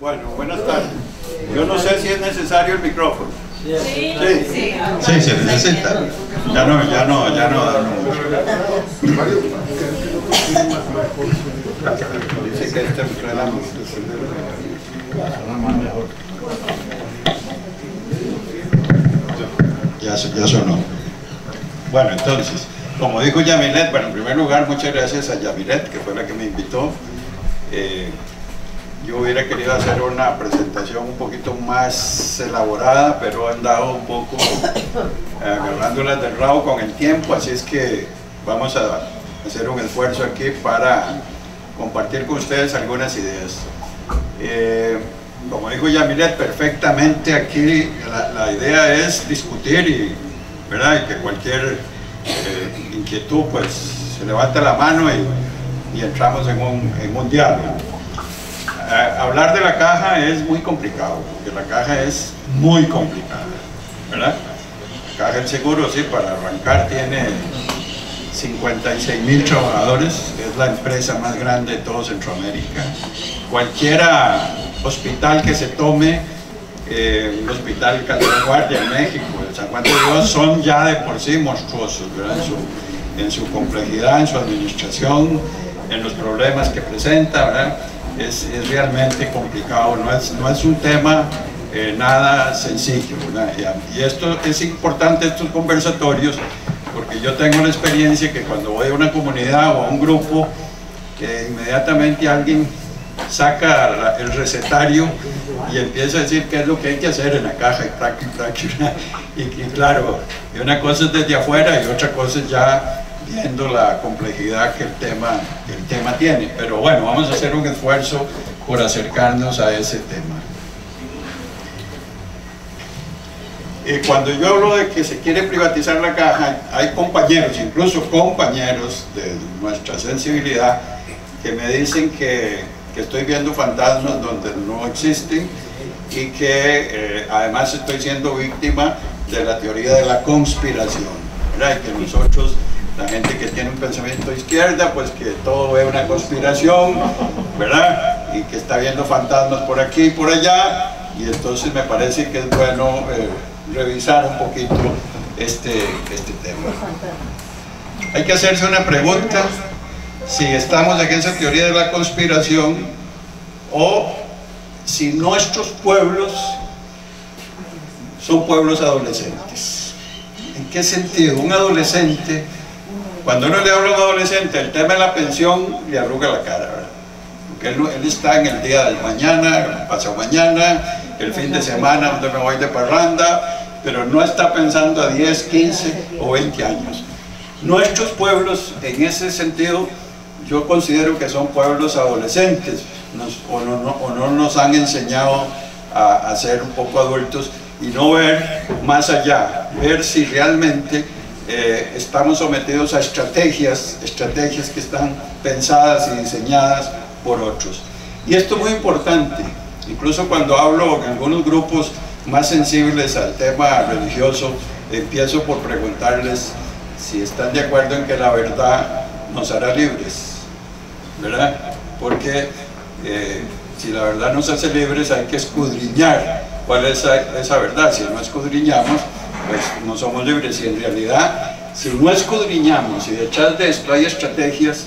Bueno, buenas tardes. Yo no sé si es necesario el micrófono. Sí, sí, sí se necesita. Ya no. Dice que este es la mejor. Ya sonó. Bueno, entonces, como dijo Yamilet, bueno, en primer lugar, muchas gracias a Yamilet, que fue la que me invitó. Yo hubiera querido hacer una presentación un poquito más elaborada, pero he andado un poco agarrándolas del rabo con el tiempo, así es que vamos a hacer un esfuerzo aquí para compartir con ustedes algunas ideas. Como dijo Yamilet perfectamente, aquí la idea es discutir y, ¿verdad? Y que cualquier inquietud pues se levanta la mano y entramos en un diálogo. Hablar de la caja es muy complicado, porque la caja es muy complicada, ¿verdad? La caja del seguro, sí, para arrancar tiene 56,000 trabajadores, es la empresa más grande de todo Centroamérica. Cualquiera hospital que se tome, el Hospital Calderón Guardia en México, el San Juan de Dios, son ya de por sí monstruosos, ¿verdad? En su complejidad, en su administración, en los problemas que presenta, ¿verdad? Es realmente complicado, no es un tema nada sencillo, ¿verdad? Y esto es importante, estos conversatorios, porque yo tengo la experiencia que cuando voy a una comunidad o a un grupo, inmediatamente alguien saca el recetario y empieza a decir qué es lo que hay que hacer en la caja, y claro, y una cosa es desde afuera y otra cosa es ya viendo la complejidad que el tema tiene, pero bueno, vamos a hacer un esfuerzo por acercarnos a ese tema. Cuando yo hablo de que se quiere privatizar la caja, hay compañeros, incluso compañeros de nuestra sensibilidad, que me dicen que estoy viendo fantasmas donde no existen y que además estoy siendo víctima de la teoría de la conspiración, ¿verdad? Y que nosotros, la gente que tiene un pensamiento de izquierda, pues que todo es una conspiración, ¿verdad? Y que está viendo fantasmas por aquí y por allá, y entonces me parece que es bueno revisar un poquito este tema. Hay que hacerse una pregunta, si estamos en esa teoría de la conspiración, o si nuestros pueblos son pueblos adolescentes. ¿En qué sentido? Un adolescente, cuando uno le habla a un adolescente el tema de la pensión, le arruga la cara, ¿verdad? Porque él está en el día del mañana, pasado mañana, el fin de semana donde me voy de parranda, pero no está pensando a 10, 15 o 20 años. Nuestros pueblos, en ese sentido, yo considero que son pueblos adolescentes, o no nos han enseñado a ser un poco adultos y no ver más allá, ver si realmente estamos sometidos a estrategias que están pensadas y diseñadas por otros. Y esto es muy importante, incluso cuando hablo en algunos grupos más sensibles al tema religioso, empiezo por preguntarles si están de acuerdo en que la verdad nos hará libres, ¿verdad? Porque si la verdad nos hace libres, hay que escudriñar cuál es esa verdad. Si no escudriñamos, pues no somos libres. Y en realidad, si no escudriñamos y detrás de esto hay estrategias,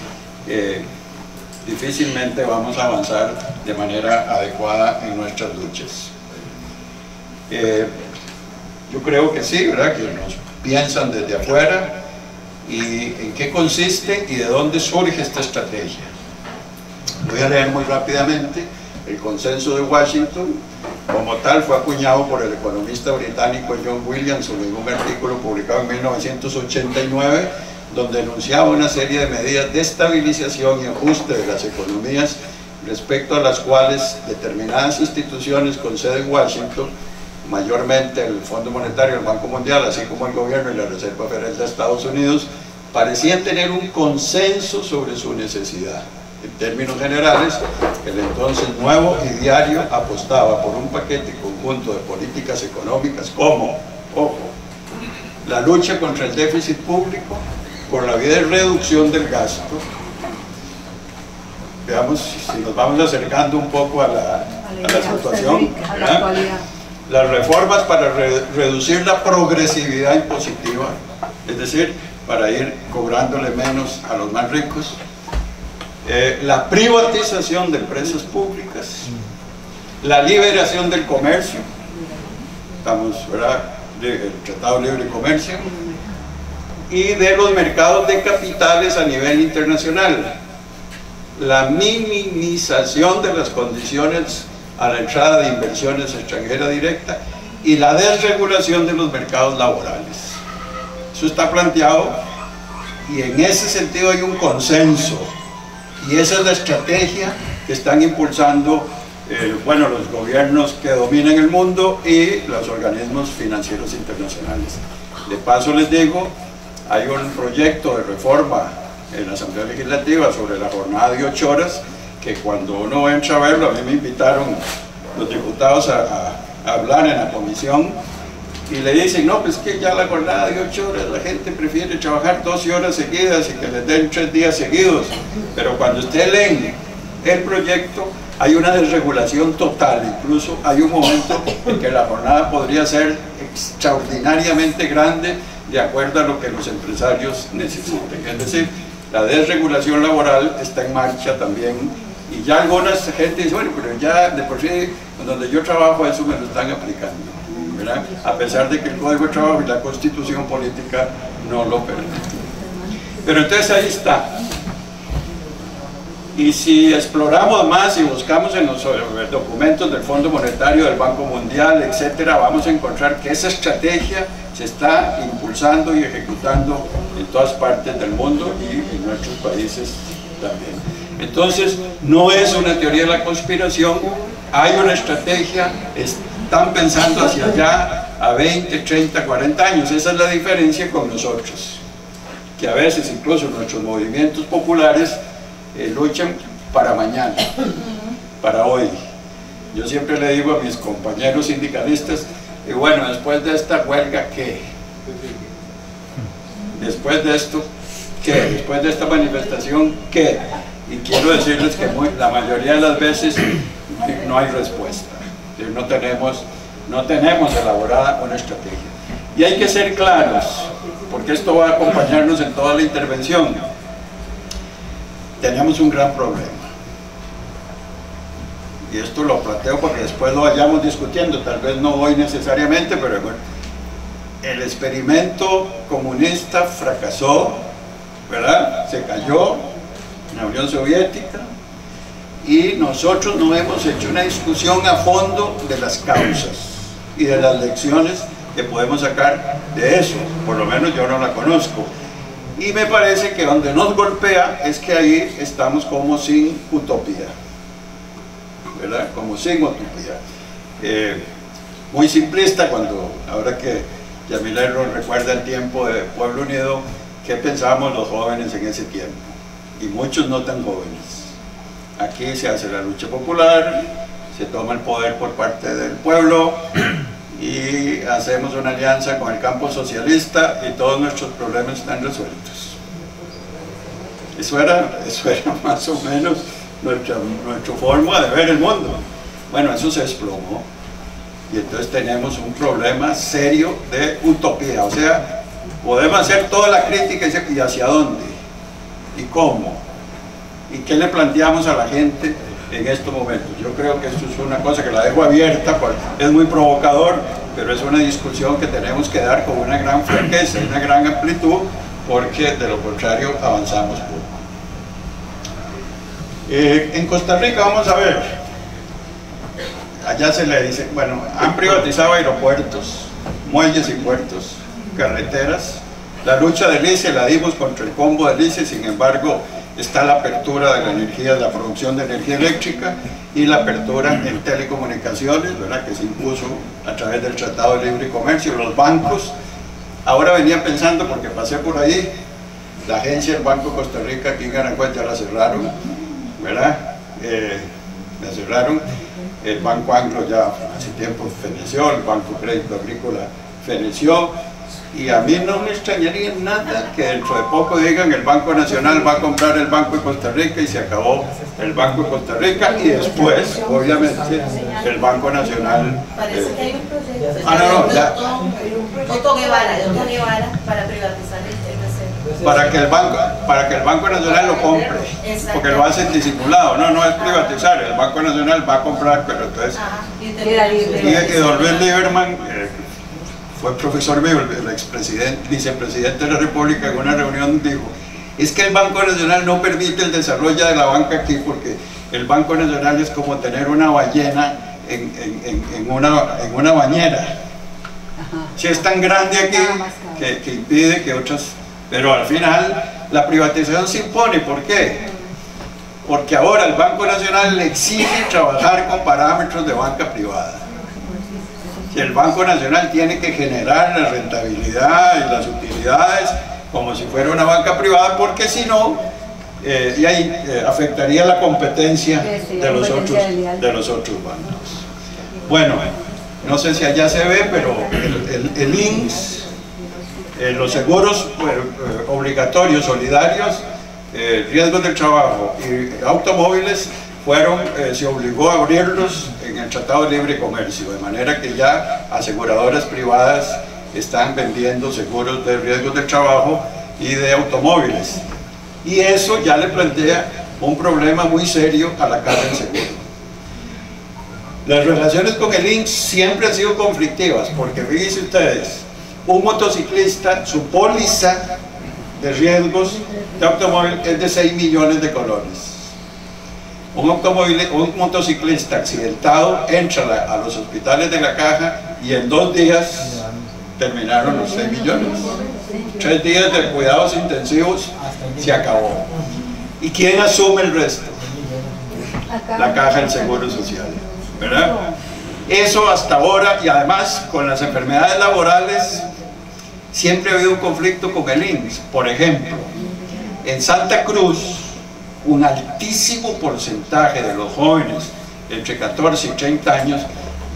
difícilmente vamos a avanzar de manera adecuada en nuestras luchas. Yo creo que sí, ¿verdad? Que nos piensan desde afuera y en qué consiste y de dónde surge esta estrategia. Voy a leer muy rápidamente el consenso de Washington. Como tal, fue acuñado por el economista británico John Williamson en un artículo publicado en 1989, donde enunciaba una serie de medidas de estabilización y ajuste de las economías, respecto a las cuales determinadas instituciones con sede en Washington, mayormente el Fondo Monetario, el Banco Mundial, así como el gobierno y la Reserva Federal de Estados Unidos, parecían tener un consenso sobre su necesidad. En términos generales, el entonces nuevo y diario apostaba por un paquete conjunto de políticas económicas como, ojo, la lucha contra el déficit público por la vía de reducción del gasto. Veamos si nos vamos acercando un poco a la situación, ¿verdad? Las reformas para reducir la progresividad impositiva, es decir, para ir cobrándole menos a los más ricos, la privatización de empresas públicas, la liberación del comercio, estamos, ¿verdad?, del Tratado Libre de Comercio, y de los mercados de capitales a nivel internacional, la minimización de las condiciones a la entrada de inversiones extranjeras directas y la desregulación de los mercados laborales. Eso está planteado y en ese sentido hay un consenso, y esa es la estrategia que están impulsando bueno, los gobiernos que dominan el mundo y los organismos financieros internacionales. De paso les digo, hay un proyecto de reforma en la Asamblea Legislativa sobre la jornada de 8 horas, que cuando uno entra a verlo, a mí me invitaron los diputados a hablar en la comisión y le dicen, no, pues que ya la jornada de 8 horas, la gente prefiere trabajar 12 horas seguidas y que les den 3 días seguidos, pero cuando usted lee el proyecto hay una desregulación total, incluso hay un momento en que la jornada podría ser extraordinariamente grande de acuerdo a lo que los empresarios necesiten, es decir, la desregulación laboral está en marcha también, y ya algunas gente dice, bueno, pero ya de por sí donde yo trabajo eso me lo están aplicando, ¿verdad? A pesar de que el Código de Trabajo y la Constitución Política no lo permiten. Pero entonces ahí está, y si exploramos más y buscamos en los documentos del Fondo Monetario, del Banco Mundial, etcétera, vamos a encontrar que esa estrategia se está impulsando y ejecutando en todas partes del mundo y en nuestros países también. Entonces, no es una teoría de la conspiración, hay una estrategia, están pensando hacia allá a 20, 30, 40 años, esa es la diferencia con nosotros, que a veces incluso nuestros movimientos populares luchan para mañana, para hoy. Yo siempre le digo a mis compañeros sindicalistas, y bueno, después de esta huelga, ¿qué? Después de esto, ¿qué? Después de esta manifestación, ¿qué? Y quiero decirles que la mayoría de las veces no hay respuesta, no tenemos elaborada una estrategia, y hay que ser claros, porque esto va a acompañarnos en toda la intervención. Tenemos un gran problema, y esto lo planteo porque después lo vayamos discutiendo, tal vez no hoy necesariamente, pero bueno, el experimento comunista fracasó, ¿verdad? Se cayó en la Unión Soviética, y nosotros no hemos hecho una discusión a fondo de las causas y de las lecciones que podemos sacar de eso, por lo menos yo no la conozco. Y me parece que donde nos golpea es que ahí estamos como sin utopía, ¿verdad? Como sin utopía. Muy simplista, cuando, ahora que Yamilet nos recuerda el tiempo de Pueblo Unido, ¿qué pensábamos los jóvenes en ese tiempo? Y muchos no tan jóvenes. Aquí se hace la lucha popular, se toma el poder por parte del pueblo, y hacemos una alianza con el campo socialista y todos nuestros problemas están resueltos. Eso era más o menos nuestra forma de ver el mundo. Bueno, eso se desplomó, y entonces tenemos un problema serio de utopía. O sea, podemos hacer toda la crítica y hacia dónde y cómo y qué le planteamos a la gente en estos momentos. Yo creo que esto es una cosa que la dejo abierta, es muy provocador, pero es una discusión que tenemos que dar con una gran franqueza, una gran amplitud, porque de lo contrario avanzamos poco. En Costa Rica, vamos a ver, allá se le dice, bueno, han privatizado aeropuertos, muelles y puertos, carreteras. La lucha del ICE la dimos contra el combo del ICE, sin embargo está la apertura de la energía, de la producción de energía eléctrica, y la apertura en telecomunicaciones, ¿verdad?, que se impuso a través del Tratado de Libre Comercio. Los bancos, ahora venía pensando porque pasé por ahí, la agencia del Banco Costa Rica aquí en Aranjuez ya la cerraron, ¿verdad? Me cerraron. El Banco Anglo ya hace tiempo feneció, el Banco Crédito Agrícola feneció, y a mí no me extrañaría nada que dentro de poco digan el Banco Nacional va a comprar el Banco de Costa Rica y se acabó el Banco de Costa Rica, y después, obviamente, el Banco Nacional... Parece que hay un proyecto. Otto Guevara para privatizar el TNC. Para que el Banco Nacional lo compre, porque lo hacen disimulado, no es privatizar, el Banco Nacional va a comprar, pero entonces... Tiene que volver Lieberman... Fue profesor mío, el vicepresidente de la República, en una reunión dijo: es que el Banco Nacional no permite el desarrollo de la banca aquí, porque el Banco Nacional es como tener una ballena en una bañera. Si es tan grande aquí que impide que otras... Pero al final la privatización se impone. ¿Por qué? Porque ahora el Banco Nacional le exige trabajar con parámetros de banca privada. El Banco Nacional tiene que generar la rentabilidad y las utilidades como si fuera una banca privada, porque si no, y ahí afectaría la competencia de los otros bancos. Bueno, no sé si allá se ve, pero el INSS, los seguros obligatorios, solidarios, riesgos del trabajo y automóviles, se obligó a abrirlos en el Tratado Libre de Comercio, de manera que ya aseguradoras privadas están vendiendo seguros de riesgos del trabajo y de automóviles, y eso ya le plantea un problema muy serio a la Caja del Seguro. Las relaciones con el INSS siempre han sido conflictivas, porque fíjense ustedes, un motociclista, su póliza de riesgos de automóvil es de 6 millones de colones. Un motociclista accidentado entra a los hospitales de la Caja y en 2 días terminaron los 6 millones. 3 días de cuidados intensivos, se acabó. ¿Y quién asume el resto? La Caja del Seguro Social, ¿verdad? Eso hasta ahora, y además con las enfermedades laborales siempre ha habido un conflicto con el INSS. Por ejemplo, en Santa Cruz, un altísimo porcentaje de los jóvenes entre 14 y 30 años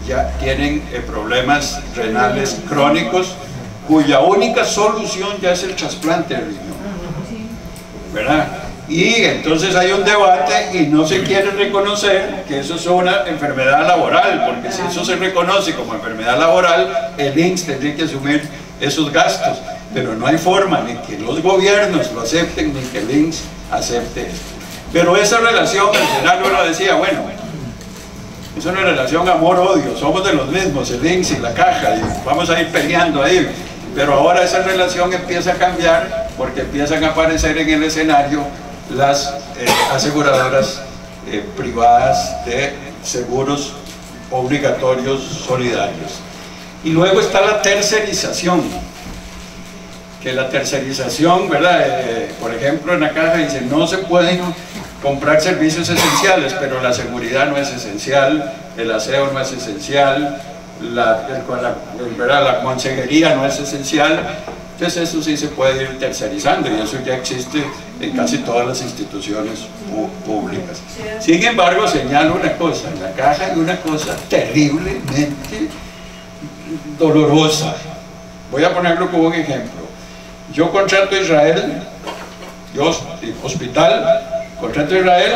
ya tienen problemas renales crónicos, cuya única solución ya es el trasplante de riñón, ¿verdad? Y entonces hay un debate y no se quiere reconocer que eso es una enfermedad laboral, porque si eso se reconoce como enfermedad laboral, el INSS tendría que asumir esos gastos, pero no hay forma ni que los gobiernos lo acepten ni que el INSS acepte esto. Pero esa relación, al final uno decía, bueno, es una relación amor-odio, somos de los mismos, el INSS y la Caja, y vamos a ir peleando ahí. Pero ahora esa relación empieza a cambiar, porque empiezan a aparecer en el escenario las aseguradoras privadas de seguros obligatorios solidarios. Y luego está la tercerización. Que la tercerización, ¿verdad? Por ejemplo, en la Caja dice no se pueden comprar servicios esenciales, pero la seguridad no es esencial, el aseo no es esencial, la consejería no es esencial. Entonces eso sí se puede ir tercerizando, y eso ya existe en casi todas las instituciones públicas. Sin embargo, señalo una cosa, en la Caja hay una cosa terriblemente dolorosa. Voy a ponerlo como un ejemplo. Yo contrato a Israel, contrato a Israel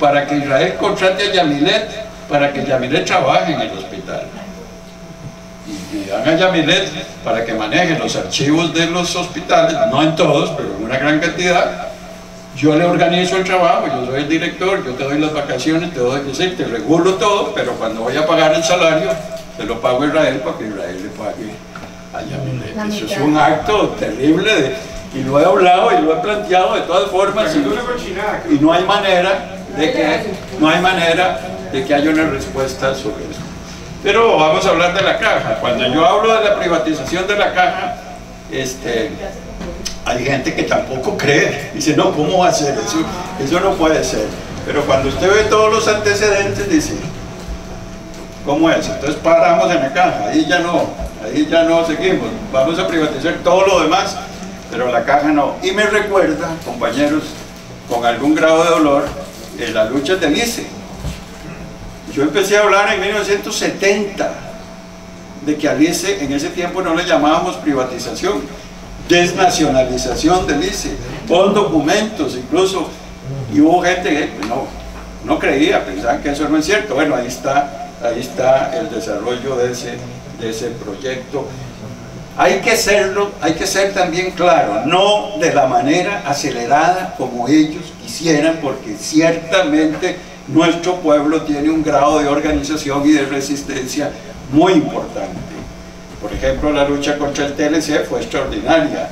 para que Israel contrate a Yamilet, para que Yamilet trabaje en el hospital. Y dan a Yamilet para que maneje los archivos de los hospitales, no en todos, pero en una gran cantidad. Yo le organizo el trabajo, yo soy el director, yo te doy las vacaciones, te regulo todo, pero cuando voy a pagar el salario, te lo pago a Israel para que Israel le pague. Eso es un acto terrible y lo he hablado y lo he planteado de todas formas, y no hay manera de que haya una respuesta sobre eso. Pero vamos a hablar de la Caja. Cuando yo hablo de la privatización de la Caja, hay gente que tampoco cree, dice no, ¿cómo va a ser eso? Eso no puede ser. Pero cuando usted ve todos los antecedentes dice, ¿cómo es? Entonces paramos en la Caja, ahí ya no seguimos, vamos a privatizar todo lo demás, pero la Caja no. Y me recuerda, compañeros, con algún grado de dolor, de las luchas del ICE. Yo empecé a hablar en 1970 de que al ICE en ese tiempo no le llamábamos privatización, desnacionalización del ICE, con documentos incluso, y hubo gente que no creía, pensaban que eso no es cierto. Bueno, ahí está el desarrollo de ese proyecto. Hay que ser también claro, no de la manera acelerada como ellos quisieran, porque ciertamente nuestro pueblo tiene un grado de organización y de resistencia muy importante. Por ejemplo, la lucha contra el TLC fue extraordinaria.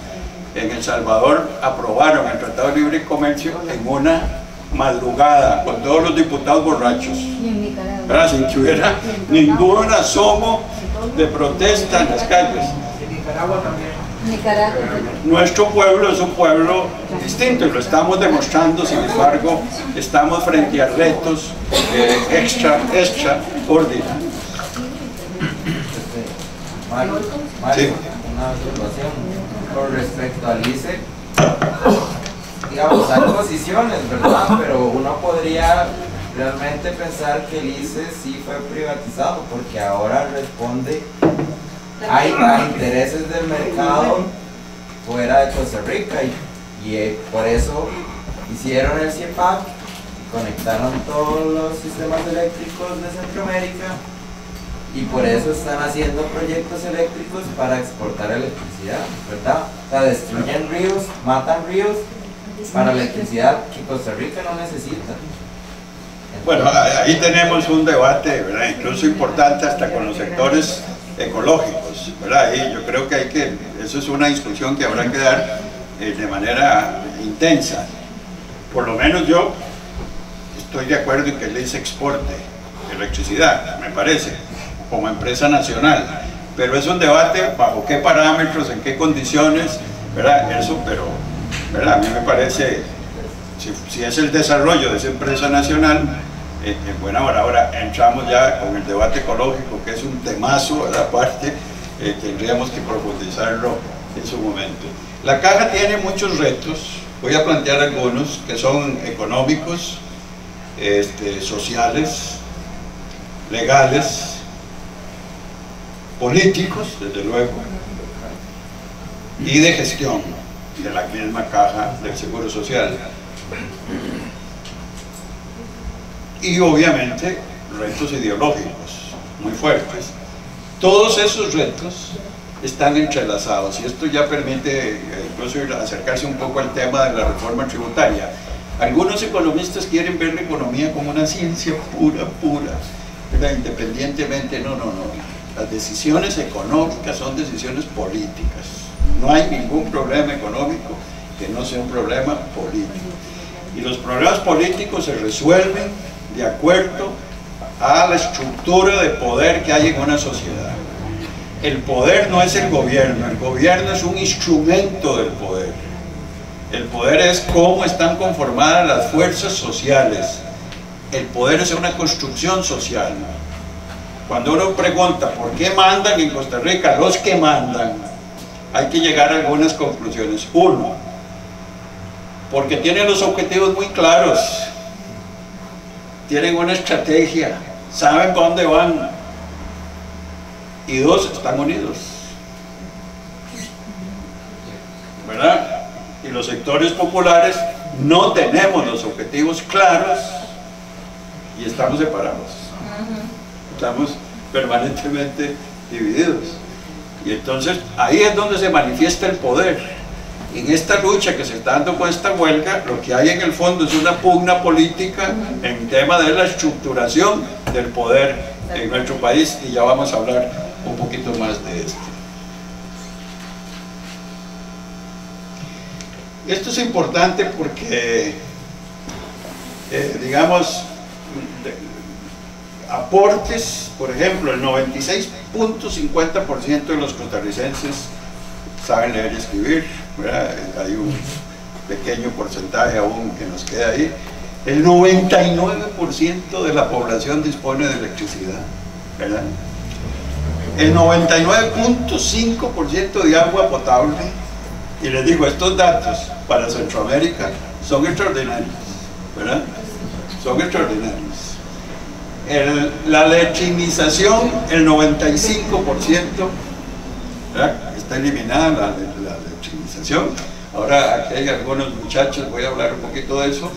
En El Salvador aprobaron el Tratado Libre de Comercio en una madrugada, con todos los diputados borrachos, sin que hubiera ningún asomo de protesta en las calles. Nicaragua también. Nuestro pueblo es un pueblo distinto y lo estamos demostrando. Sin embargo, estamos frente a retos extraordinarios. Mario, sí. Una observación con respecto al ICE. Digamos, hay posiciones, ¿verdad? Pero uno podría realmente pensar que el ICE sí fue privatizado, porque ahora responde a intereses del mercado fuera de Costa Rica, y por eso hicieron el CIEPAC, conectaron todos los sistemas eléctricos de Centroamérica, y por eso están haciendo proyectos eléctricos para exportar electricidad, ¿verdad? O sea, destruyen ríos, matan ríos para electricidad que Costa Rica no necesita. Entonces, bueno, ahí tenemos un debate, ¿verdad? Incluso importante hasta con los sectores ecológicos, ¿verdad? Y yo creo que eso es una discusión que habrá que dar de manera intensa. Por lo menos yo estoy de acuerdo en que el ICE exporte electricidad, me parece, como empresa nacional, pero es un debate bajo qué parámetros, en qué condiciones, ¿verdad? Eso, pero, ¿verdad? A mí me parece, si es el desarrollo de esa empresa nacional, en buena hora. Ahora entramos ya con el debate ecológico, que es un temazo, ¿verdad? Aparte, tendríamos que profundizarlo en su momento. La Caja tiene muchos retos, voy a plantear algunos que son económicos, sociales, legales, políticos, desde luego, y de gestión de la misma Caja del Seguro Social. Y obviamente retos ideológicos muy fuertes. Todos esos retos están entrelazados, y esto ya permite incluso acercarse un poco al tema de la reforma tributaria. Algunos economistas quieren ver la economía como una ciencia pura, ¿verdad? Independientemente, no. Las decisiones económicas son decisiones políticas. No hay ningún problema económico que no sea un problema político. Y los problemas políticos se resuelven de acuerdo a la estructura de poder que hay en una sociedad. El poder no es el gobierno es un instrumento del poder. El poder es cómo están conformadas las fuerzas sociales. El poder es una construcción social. Cuando uno pregunta por qué mandan en Costa Rica los que mandan, hay que llegar a algunas conclusiones. Uno, porque tienen los objetivos muy claros, tienen una estrategia, saben para dónde van, y dos, están unidos, ¿verdad? Y los sectores populares no tenemos los objetivos claros y estamos separados. Estamos permanentemente divididos, y entonces ahí es donde se manifiesta el poder. En esta lucha que se está dando con esta huelga, lo que hay en el fondo es una pugna política en tema de la estructuración del poder en nuestro país, y ya vamos a hablar un poquito más de esto. Esto es importante porque digamos, aportes, por ejemplo, el 96.50% de los costarricenses saben leer y escribir, ¿verdad? Hay un pequeño porcentaje aún que nos queda ahí. El 99% de la población dispone de electricidad, ¿verdad? El 99.5% de agua potable. Y les digo, estos datos para Centroamérica son extraordinarios, ¿verdad? son extraordinarios. La lechinización, el 95%, ¿verdad? Está eliminada la lechinización. Ahora aquí hay algunos muchachos, voy a hablar un poquito de eso.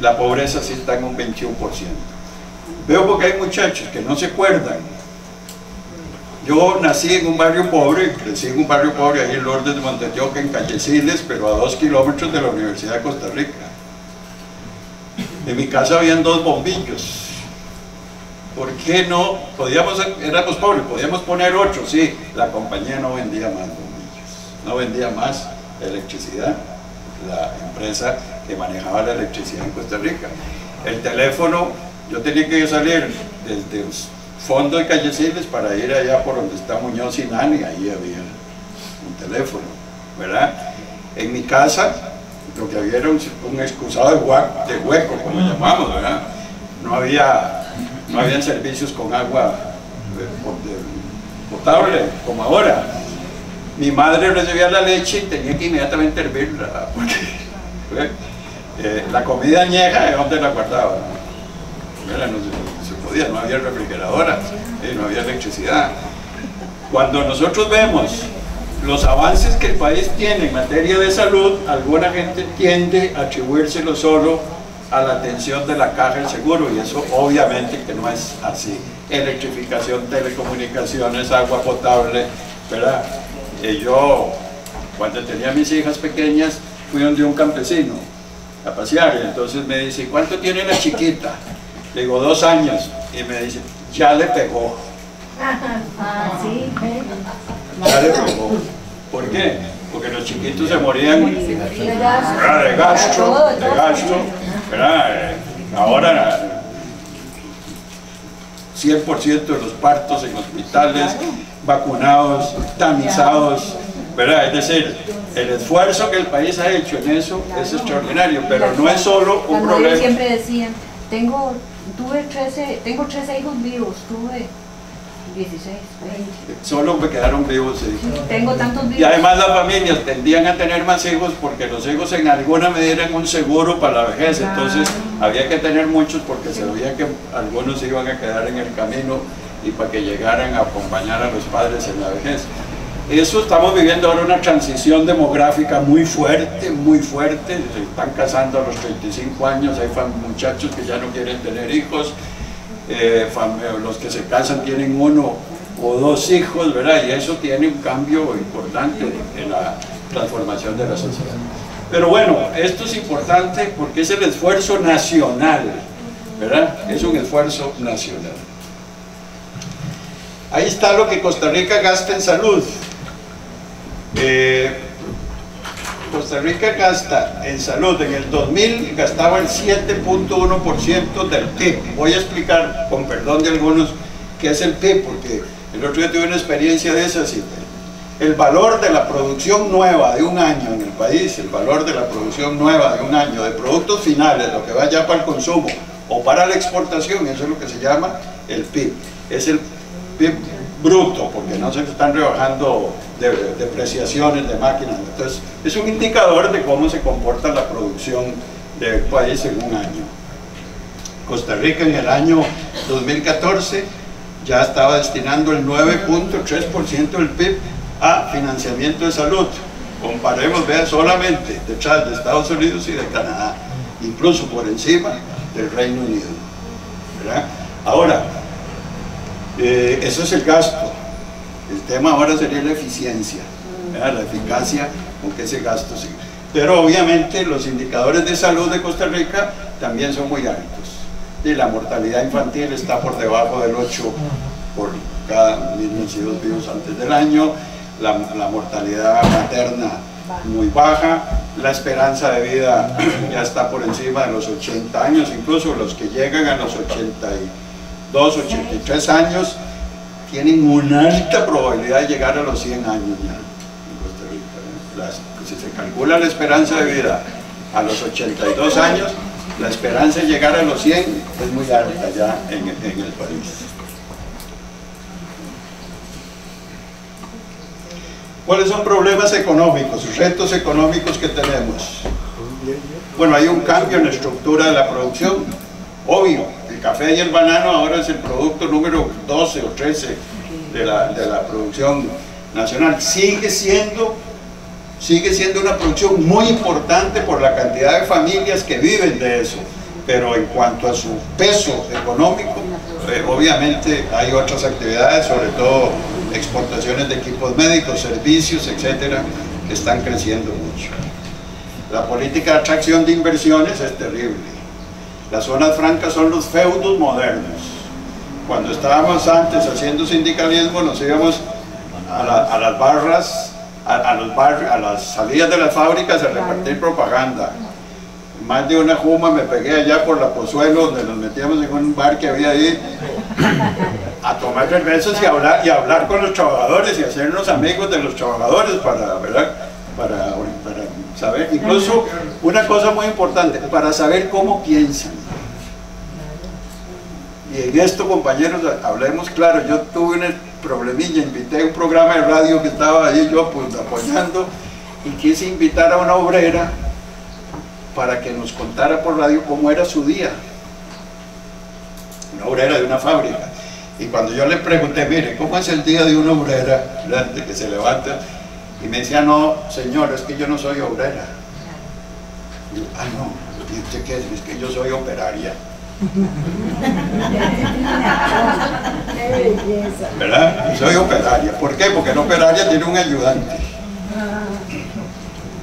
La pobreza sí está en un 21%. Veo porque hay muchachos que no se acuerdan. Yo nací en un barrio pobre, crecí en un barrio pobre, ahí en Lourdes de Montevideo, en Calleciles, pero a 2 kilómetros de la Universidad de Costa Rica. En mi casa habían 2 bombillos. ¿Por qué no? Podíamos, éramos pobres, podíamos poner 8, sí. La compañía no vendía más bombillos, no vendía más electricidad, la empresa que manejaba la electricidad en Costa Rica. El teléfono, yo tenía que salir desde Fondo de Calleciles para ir allá por donde está Muñoz y Nani, ahí había un teléfono, ¿verdad? En mi casa, lo que había era un excusado de hueco, como llamamos, ¿verdad? No habían servicios con agua potable, como ahora. Mi madre recibía la leche y tenía que inmediatamente hervirla, porque la comida añeja, ¿de dónde la guardaba? ¿Verdad? No había refrigeradora, no había electricidad. Cuando nosotros vemos los avances que el país tiene en materia de salud, alguna gente tiende a atribuírselo solo a la atención de la caja del seguro, y eso obviamente que no es así. Electrificación, telecomunicaciones, agua potable, ¿verdad? Y yo, cuando tenía a mis hijas pequeñas, fui donde un campesino a pasear, y entonces me dice, ¿cuánto tiene la chiquita? Le digo, 2 años, y me dice, ya le pegó. Ya le pegó. ¿Por qué? Porque los chiquitos se morían de gastro, ¿verdad? Ahora 100% de los partos en hospitales, vacunados, tamizados, ¿verdad? Es decir, el esfuerzo que el país ha hecho en eso es extraordinario, pero no es solo un problema. Siempre decían, tengo 13 hijos vivos, tuve 16, 20. Solo me quedaron vivos, sí. Tengo tantos vivos. Y además las familias tendían a tener más hijos porque los hijos en alguna medida eran un seguro para la vejez, entonces había que tener muchos porque sí. Se veía que algunos iban a quedar en el camino y para que llegaran a acompañar a los padres en la vejez. Eso estamos viviendo ahora, una transición demográfica muy fuerte, muy fuerte. Se están casando a los 35 años, hay muchachos que ya no quieren tener hijos, los que se casan tienen 1 o 2 hijos, ¿verdad? Y eso tiene un cambio importante en la transformación de la sociedad. Pero bueno, esto es importante porque es el esfuerzo nacional, ¿verdad? Es un esfuerzo nacional. Ahí está lo que Costa Rica gasta en salud. Costa Rica gasta en salud, en el 2000 gastaba el 7.1% del PIB. Voy a explicar, con perdón de algunos, qué es el PIB, porque el otro día tuve una experiencia de esas. El valor de la producción nueva de un año en el país, el valor de la producción nueva de un año, de productos finales, lo que va ya para el consumo o para la exportación, eso es lo que se llama el PIB. Es el PIB bruto, porque no se están rebajando depreciaciones de máquinas. Entonces es un indicador de cómo se comporta la producción del país en un año. Costa Rica en el año 2014 ya estaba destinando el 9.3% del PIB a financiamiento de salud. Comparemos, vea, solamente detrás de Estados Unidos y de Canadá, incluso por encima del Reino Unido, ¿verdad? Ahora, eso es el gasto. El tema ahora sería la eficiencia, ¿verdad? La eficacia con que ese gasto sigue. Pero obviamente los indicadores de salud de Costa Rica también son muy altos. Y la mortalidad infantil está por debajo del 8 por cada 1.000 nacidos vivos antes del año. La mortalidad materna muy baja. La esperanza de vida ya está por encima de los 80 años. Incluso los que llegan a los 83 años tienen una alta probabilidad de llegar a los 100 años ya en Costa Rica. Si se calcula la esperanza de vida a los 82 años, la esperanza de llegar a los 100 es muy alta ya en el país. ¿Cuáles son problemas económicos, retos económicos que tenemos? Bueno, hay un cambio en la estructura de la producción. Obvio, el café y el banano ahora es el producto número 12 o 13 de la producción nacional. Sigue siendo una producción muy importante por la cantidad de familias que viven de eso, pero en cuanto a su peso económico, obviamente hay otras actividades, sobre todo exportaciones de equipos médicos, servicios, etcétera, que están creciendo mucho. La política de atracción de inversiones es terrible. Las zonas francas son los feudos modernos. Cuando estábamos antes haciendo sindicalismo, nos íbamos a las barras, a las salidas de las fábricas a repartir propaganda. Más de una juma me pegué allá por la Pozuelo, donde nos metíamos en un bar que había ahí, a tomar cervezas y a hablar con los trabajadores y hacernos amigos de los trabajadores para, ¿verdad? Para saber, incluso una cosa muy importante, para saber cómo piensan. Y en esto, compañeros, hablemos claro. Yo tuve un problemilla, invité a un programa de radio que estaba ahí yo pues, apoyando, y quise invitar a una obrera para que nos contara por radio cómo era su día, una obrera de una fábrica. Y cuando yo le pregunté, mire, ¿cómo es el día de una obrera de que se levanta? Y me decía, no, señor, es que yo no soy obrera. Y yo, ah, no, ¿y usted qué es? Es que yo soy operaria. ¿Verdad? Soy operaria. ¿Por qué? Porque la operaria tiene un ayudante.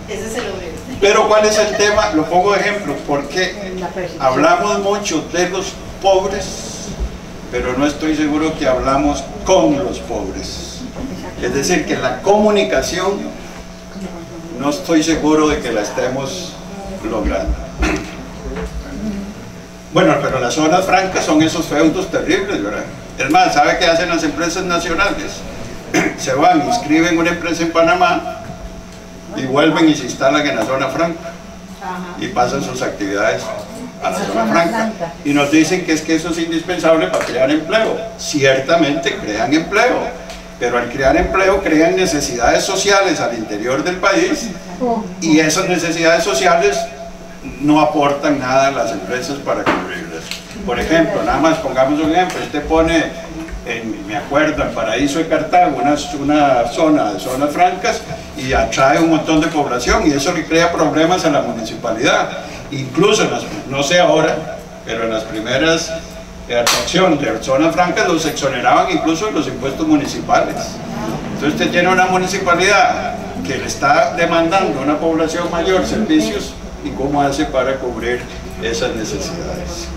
Ese es el obrero. Pero ¿cuál es el tema? Lo pongo de ejemplo, porque hablamos mucho de los pobres, pero no estoy seguro que hablamos con los pobres. Es decir, que la comunicación no estoy seguro de que la estemos logrando. Bueno, pero las zonas francas son esos feudos terribles, ¿verdad? Es más, ¿sabe qué hacen las empresas nacionales? Se van, inscriben una empresa en Panamá y vuelven y se instalan en la zona franca y pasan sus actividades a la zona franca, y nos dicen que es que eso es indispensable para crear empleo. Ciertamente crean empleo, pero al crear empleo crean necesidades sociales al interior del país, y esas necesidades sociales no aportan nada a las empresas para cubrirlas. Por ejemplo, nada más pongamos un ejemplo, usted pone, me acuerdo, en Paraíso de Cartago, una zona de zonas francas, y atrae un montón de población, y eso le crea problemas a la municipalidad. Incluso, no sé ahora, pero en las primeras atracciones de zonas francas los exoneraban incluso de los impuestos municipales. Entonces usted tiene una municipalidad que le está demandando a una población mayor servicios, y cómo hace para cubrir esas necesidades.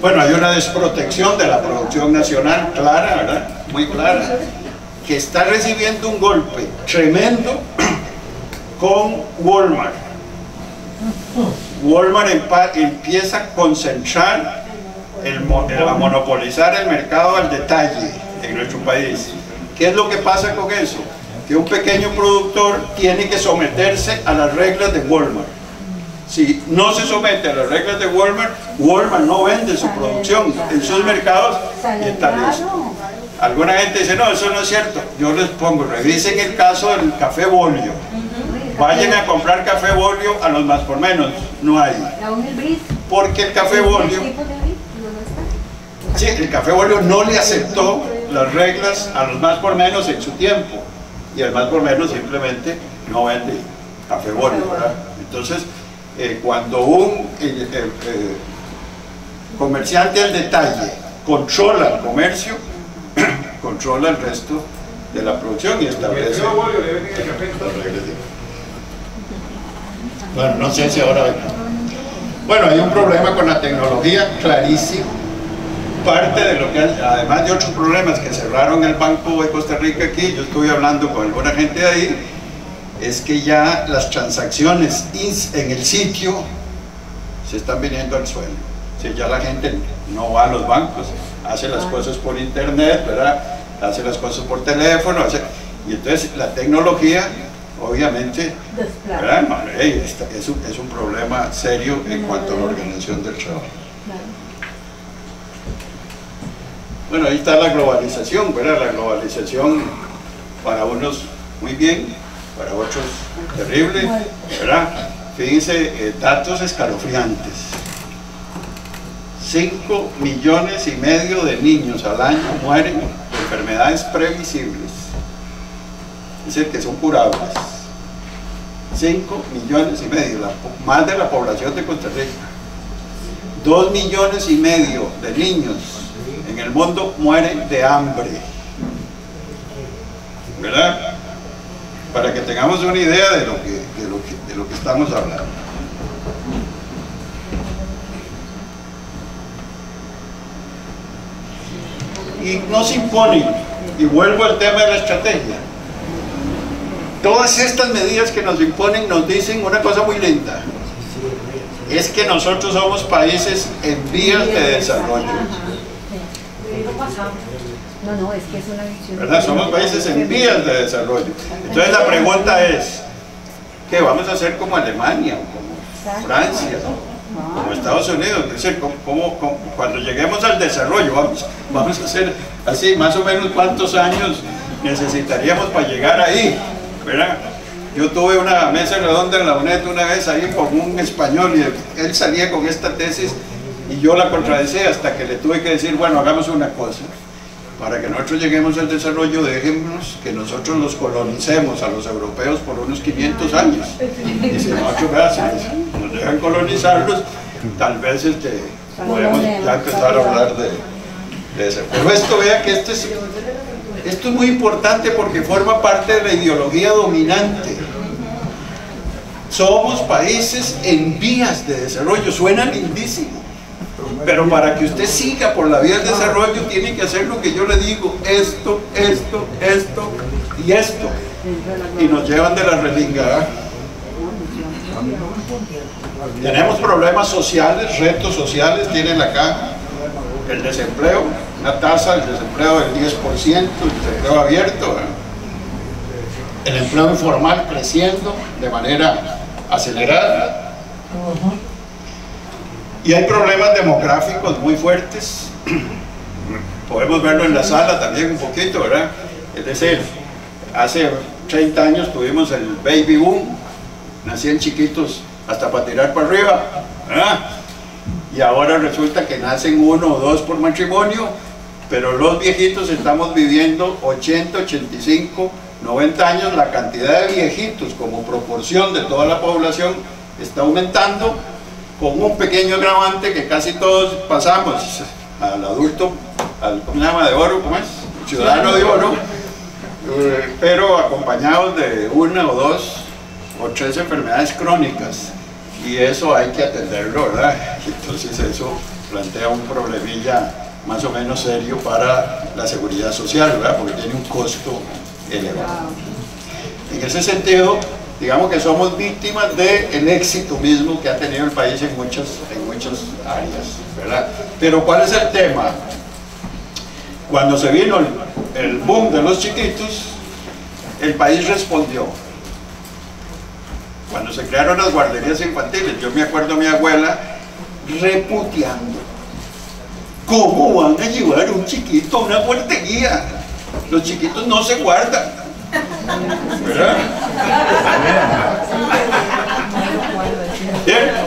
Bueno, hay una desprotección de la producción nacional clara, ¿verdad? Muy clara, que está recibiendo un golpe tremendo con Walmart. Walmart empieza a concentrar, a monopolizar el mercado al detalle en nuestro país. ¿Qué es lo que pasa con eso? Que un pequeño productor tiene que someterse a las reglas de Walmart. Si no se somete a las reglas de Walmart, Walmart no vende su producción en sus mercados y está listo. Alguna gente dice, no, eso no es cierto. Yo les pongo, revisen el caso del café bolio. Vayan a comprar café bolio a los más por menos, no hay. Porque el café bolio... Sí, el café bolio no le aceptó las reglas a los más por menos en su tiempo. Y al más por menos simplemente no vende café bolio, ¿verdad? Entonces, cuando un comerciante al detalle controla el comercio, controla el resto de la producción y establece... Bueno, no sé si ahora... Bueno, hay un problema con la tecnología clarísimo. Parte de lo que, además de otros problemas que cerraron el Banco de Costa Rica aquí, yo estuve hablando con alguna gente de ahí, es que ya las transacciones en el sitio se están viniendo al suelo. O sea, ya la gente no va a los bancos, hace las cosas por internet, ¿verdad? Hace las cosas por teléfono, y entonces la tecnología, obviamente, ¿verdad? Es un problema serio en cuanto a la organización del trabajo. Bueno, ahí está la globalización, ¿verdad? La globalización para unos muy bien, para otros terrible, ¿verdad? fíjense, datos escalofriantes. 5,5 millones de niños al año mueren de enfermedades previsibles, es decir, que son curables. 5,5 millones, más de la población de Costa Rica. 2,5 millones de niños en el mundo mueren de hambre, ¿verdad? Para que tengamos una idea de lo que estamos hablando. Y nos imponen, y vuelvo al tema de la estrategia, todas estas medidas que nos imponen nos dicen una cosa muy lenta, es que nosotros somos países en vías de desarrollo. No, es que es una visión, ¿verdad? Somos países en vías de desarrollo. Entonces la pregunta es, ¿qué vamos a hacer como Alemania, como Francia, como Estados Unidos? Es decir, ¿cómo, cuando lleguemos al desarrollo, vamos a hacer así, más o menos cuántos años necesitaríamos para llegar ahí, ¿verdad? Yo tuve una mesa redonda en la UNED una vez ahí con un español y él salía con esta tesis y yo la contradecía hasta que le tuve que decir, bueno, hagamos una cosa. Para que nosotros lleguemos al desarrollo, dejémonos que nosotros los colonicemos a los europeos por unos 500 años. Y si muchas gracias, nos dejan colonizarlos, tal vez podemos ya empezar a hablar de eso. Pero esto, vea que esto es muy importante porque forma parte de la ideología dominante. Somos países en vías de desarrollo, suena lindísimo. Pero para que usted siga por la vía del desarrollo tiene que hacer lo que yo le digo, esto, esto, esto y esto, y nos llevan de la relinga. Tenemos problemas sociales, retos sociales, tienen acá el desempleo, una tasa del desempleo del 10%, el desempleo abierto, el empleo informal creciendo de manera acelerada. Y hay problemas demográficos muy fuertes, podemos verlo en la sala también un poquito, ¿verdad? Es decir, hace 30 años tuvimos el baby boom, nacían chiquitos hasta para tirar para arriba, ¿verdad? Y ahora resulta que nacen 1 o 2 por matrimonio, pero los viejitos estamos viviendo 80, 85, 90 años, la cantidad de viejitos como proporción de toda la población está aumentando, con un pequeño agravante que casi todos pasamos al adulto, al de oro, ¿cómo es? Ciudadano de oro, pero acompañados de 1 o 2 o 3 enfermedades crónicas, y eso hay que atenderlo, ¿verdad? Entonces eso plantea un problemilla más o menos serio para la seguridad social, ¿verdad? Porque tiene un costo elevado. En ese sentido, digamos que somos víctimas del éxito mismo que ha tenido el país en muchas áreas, ¿verdad? Pero ¿cuál es el tema? Cuando se vino el boom de los chiquitos, el país respondió. Cuando se crearon las guarderías infantiles, yo me acuerdo a mi abuela reputeando. ¿Cómo van a llevar un chiquito a una guardería? Los chiquitos no se guardan, ¿verdad? ¿Cierto?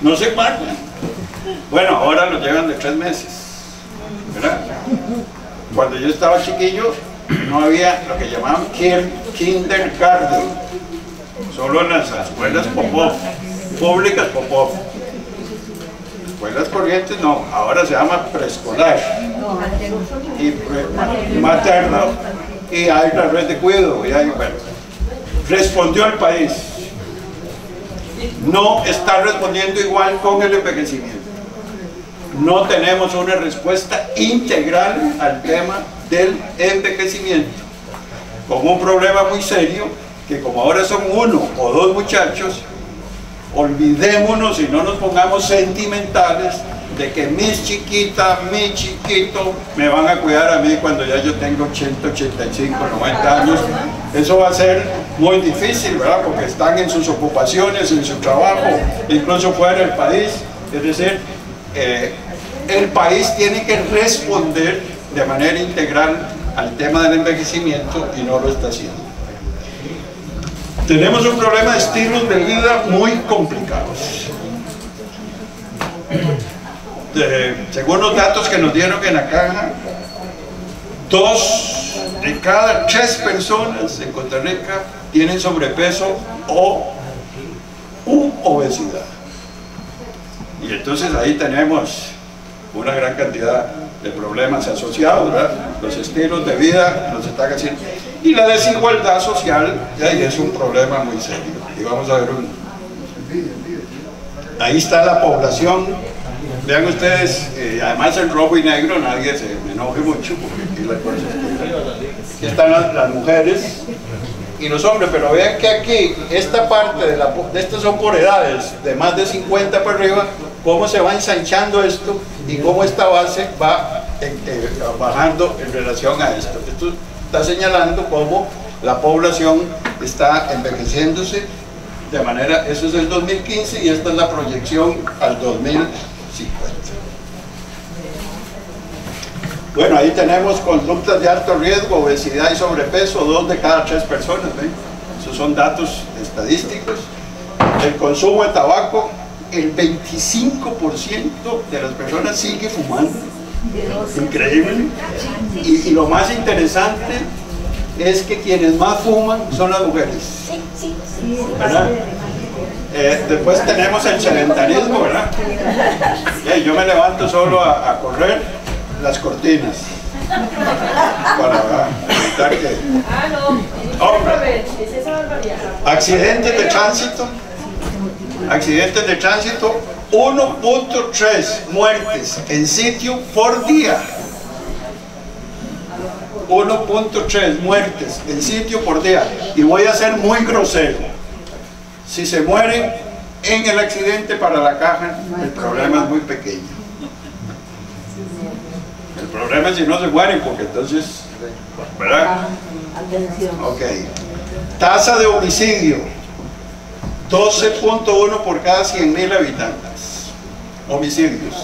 No se guardan. Bueno, ahora lo llevan de 3 meses, ¿verdad? Cuando yo estaba chiquillo no había lo que llamaban kindergarten, solo en las escuelas Popov, públicas Popov, escuelas corrientes no, ahora se llama preescolar y materno, y hay la red de cuidado, y hay, bueno, respondió el país. No está respondiendo igual con el envejecimiento. No tenemos una respuesta integral al tema del envejecimiento, como un problema muy serio, que como ahora son 1 o 2 muchachos, olvidémonos y no nos pongamos sentimentales de que mis chiquitas, mi chiquito me van a cuidar a mí cuando ya yo tengo 80, 85, 90 años. Eso va a ser muy difícil, ¿verdad? Porque están en sus ocupaciones, en su trabajo, incluso fuera del país. Es decir, el país tiene que responder de manera integral al tema del envejecimiento y no lo está haciendo. Tenemos un problema de estilos de vida muy complicados. Según los datos que nos dieron en la caja, 2 de cada 3 personas en Costa Rica tienen sobrepeso u obesidad. Y entonces ahí tenemos una gran cantidad de problemas asociados, ¿verdad? Los estilos de vida nos están haciendo. Y la desigualdad social, ahí es un problema muy serio. Y vamos a ver uno. Ahí está la población. Vean ustedes, además en rojo y negro, nadie se enoje mucho, porque aquí la cosa es que están las mujeres y los hombres, pero vean que aquí, esta parte de estas son por edades, de más de 50 para arriba, cómo se va ensanchando esto y cómo esta base va bajando en relación a esto. Esto está señalando cómo la población está envejeciéndose de manera, eso es el 2015 y esta es la proyección al 2050. Bueno, ahí tenemos conductas de alto riesgo, obesidad y sobrepeso, 2 de cada 3 personas, ¿ven? Esos son datos estadísticos. El consumo de tabaco, el 25% de las personas sigue fumando. Increíble. Y lo más interesante es que quienes más fuman son las mujeres. ¿Verdad? Después tenemos el sedentarismo, ¿verdad? Yo me levanto solo a correr las cortinas para evitar que... Hombre. Accidentes de tránsito, 1.3 muertes en sitio por día. 1.3 muertes en sitio por día. Y voy a ser muy grosero. Si se mueren en el accidente, para la caja el problema es muy pequeño. El problema es si no se mueren, porque entonces, ¿verdad? Ok. Tasa de homicidio, 12.1 por cada 100.000 habitantes. Homicidios.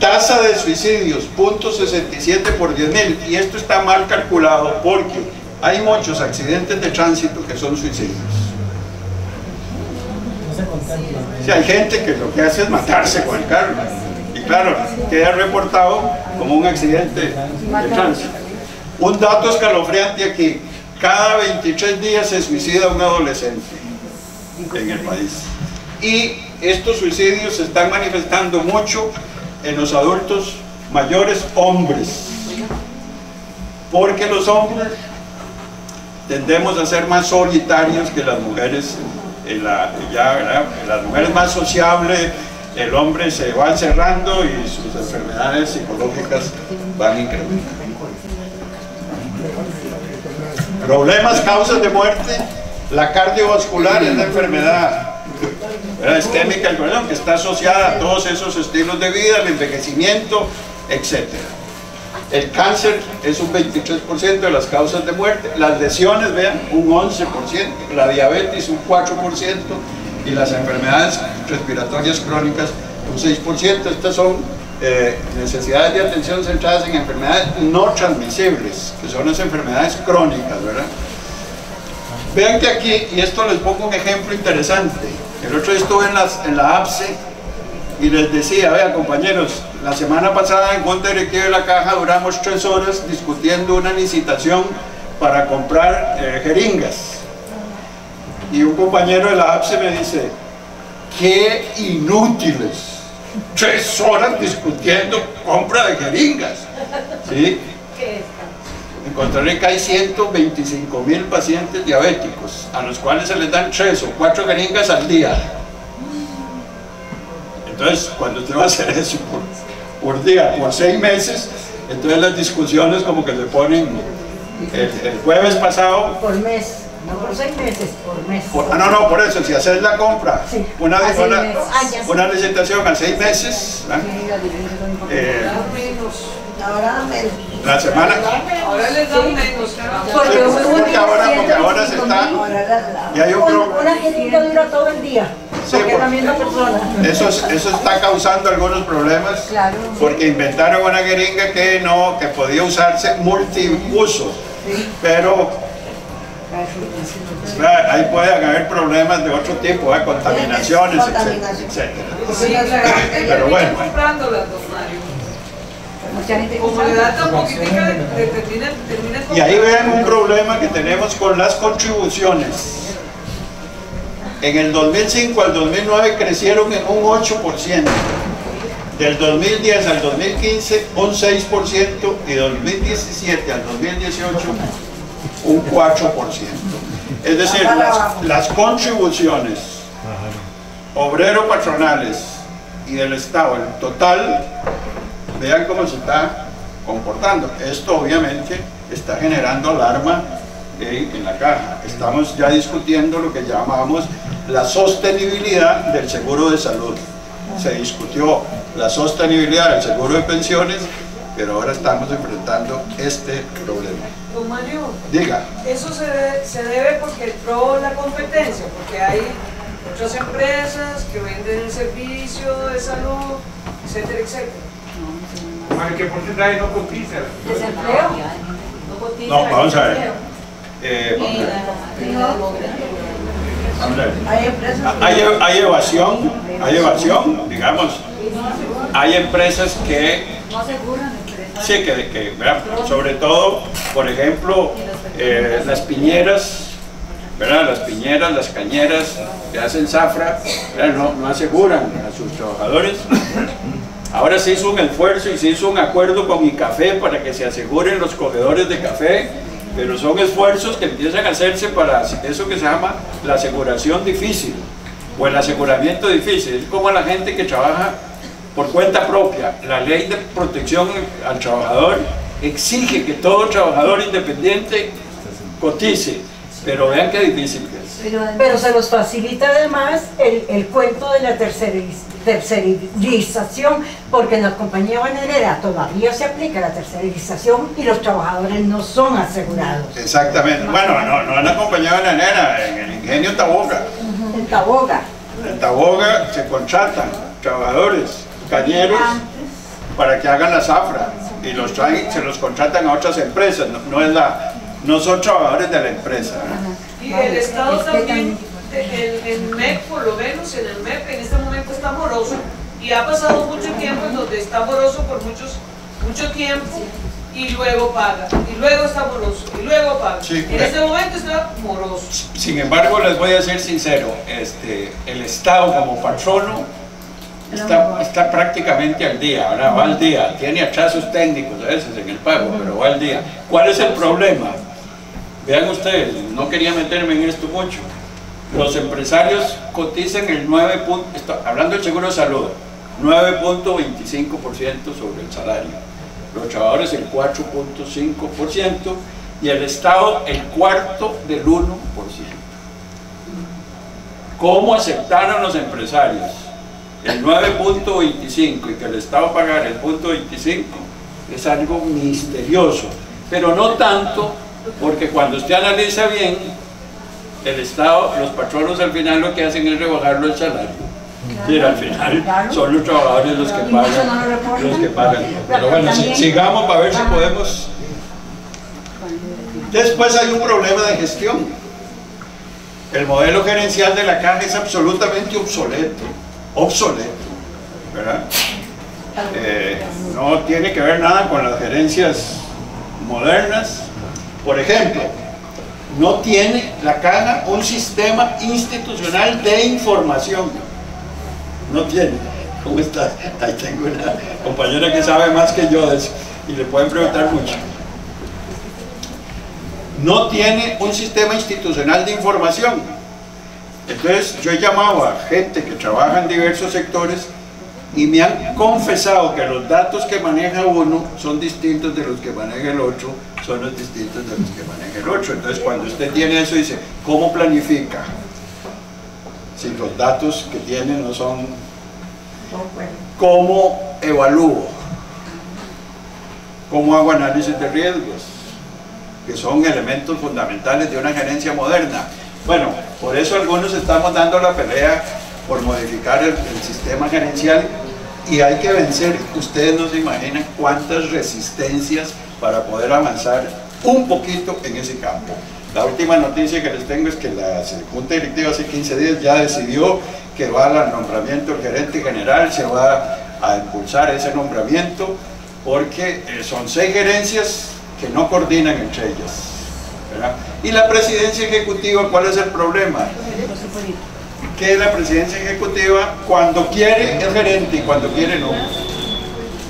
Tasa de suicidios, 0.67 por 10.000. Y esto está mal calculado porque hay muchos accidentes de tránsito que son suicidios. Si hay gente que lo que hace es matarse con el carro, y claro, queda reportado como un accidente de tránsito. Un dato escalofriante aquí: cada 23 días se suicida un adolescente en el país, y estos suicidios se están manifestando mucho en los adultos mayores hombres, porque los hombres tendemos a ser más solitarios que las mujeres. Las mujeres más sociables, el hombre se va encerrando y sus enfermedades psicológicas van incrementando. Problemas, causas de muerte, la cardiovascular es la enfermedad isquémica del corazón, que está asociada a todos esos estilos de vida, el envejecimiento, etc. El cáncer es un 23% de las causas de muerte, las lesiones, vean, un 11%, la diabetes un 4% y las enfermedades respiratorias crónicas un 6%. Estas son necesidades de atención centradas en enfermedades no transmisibles, que son las enfermedades crónicas, ¿verdad? Vean que aquí, y esto les pongo un ejemplo interesante, el otro día estuve en la APSE y les decía, vean compañeros, la semana pasada en Junta Directiva de la Caja duramos 3 horas discutiendo una licitación para comprar jeringas, y un compañero de la APSE me dice: qué inútiles, 3 horas discutiendo compra de jeringas. ¿Sí? En Costa Rica hay 125.000 pacientes diabéticos a los cuales se les dan 3 o 4 jeringas al día. Entonces, cuando usted va a hacer eso por día, por 6 meses, entonces las discusiones como que se ponen. El jueves pasado... Por mes, no por 6 meses, por mes. Por eso, si haces la compra, sí, una licitación a 6 meses, ¿verdad? La semana... Ahora les dan menos. Porque ahora se está... Y hay una jeringa dura todo el día. Sí, eso está causando algunos problemas, claro, porque inventaron una jeringa que podía usarse multiuso, pero Ahí pueden haber problemas de otro tipo, contaminaciones, etcétera. Sí, pero bueno. Como le da tan poquitica, y ahí ven un problema que tenemos con las contribuciones. En el 2005 al 2009 crecieron en un 8%. Del 2010 al 2015 un 6% y del 2017 al 2018 un 4%. Es decir, las contribuciones obrero-patronales y del Estado, el total, vean cómo se está comportando. Esto obviamente está generando alarma en la caja. Estamos ya discutiendo lo que llamamos la sostenibilidad del seguro de salud. Se discutió la sostenibilidad del seguro de pensiones, pero ahora estamos enfrentando este problema. Don Mario, diga. Eso se debe porque entró la competencia, porque hay otras empresas que venden el servicio de salud, etcétera, etcétera. ¿Qué porcentaje no cotiza? ¿Desempleo? No, vamos a ver. Hay evasión, digamos. Hay empresas que no aseguran, sí, sobre todo, por ejemplo, las piñeras, ¿verdad? Las piñeras, las cañeras que hacen zafra, no aseguran a sus trabajadores. Ahora se hizo un esfuerzo y se hizo un acuerdo con ICAFE para que se aseguren los cogedores de café, pero son esfuerzos que empiezan a hacerse para eso que se llama la aseguración difícil o el aseguramiento difícil. Es como la gente que trabaja por cuenta propia. La ley de protección al trabajador exige que todo trabajador independiente cotice, pero vean qué difícil que es. Pero se nos facilita además el cuento de la tercerización, porque en la compañía bananera todavía se aplica la tercerización y los trabajadores no son asegurados. Exactamente. Bueno, no en la compañía bananera, en el ingenio Taboga. En Taboga. En Taboga se contratan trabajadores, cañeros, para que hagan la zafra y los traen, se los contratan a otras empresas, no son trabajadores de la empresa. Y el Estado también, el MEP, por lo menos en el MEP en este momento está moroso, y ha pasado mucho tiempo en donde está moroso por mucho tiempo, y luego paga, y luego está moroso, y luego paga. Sí, en este momento está moroso. Sin embargo, les voy a ser sincero, el Estado como patrono está prácticamente al día, ¿verdad? Va al día, tiene atrasos técnicos a veces en el pago, pero va al día. ¿Cuál es el problema? Vean ustedes, no quería meterme en esto mucho. Los empresarios cotizan el 9%, hablando del seguro de salud, 9.25% sobre el salario. Los trabajadores el 4.5% y el Estado el 1/4 del 1%. ¿Cómo aceptaron los empresarios el 9.25 y que el Estado pagara el 0.25? Es algo misterioso, pero no tanto, porque cuando usted analiza bien, el Estado, los patronos al final lo que hacen es rebajarlo el salario. Pero al final son los trabajadores los que pagan. Pero bueno, sigamos para ver si podemos. Después hay un problema de gestión. El modelo gerencial de la caja es absolutamente obsoleto. ¿Verdad? No tiene que ver nada con las gerencias modernas. Por ejemplo, no tiene la caja un sistema institucional de información. No tiene. ¿Cómo está? Ahí tengo una compañera que sabe más que yo de eso y le pueden preguntar mucho. No tiene un sistema institucional de información. Entonces yo he llamado a gente que trabaja en diversos sectores y me han confesado que los datos que maneja uno son distintos de los que maneja el otro, entonces cuando usted tiene eso dice, ¿cómo planifica? Si los datos que tiene no son... ¿Cómo evalúo? ¿Cómo hago análisis de riesgos? Que son elementos fundamentales de una gerencia moderna. Bueno, por eso algunos estamos dando la pelea por modificar el sistema gerencial y hay que vencer. Ustedes no se imaginan cuántas resistencias para poder avanzar un poquito en ese campo. La última noticia que les tengo es que la Junta Directiva hace 15 días ya decidió que va al nombramiento del gerente general, se va a impulsar ese nombramiento, porque son 6 gerencias que no coordinan entre ellas, ¿verdad? Y la presidencia ejecutiva, ¿cuál es el problema? Que la presidencia ejecutiva cuando quiere es gerente y cuando quiere no.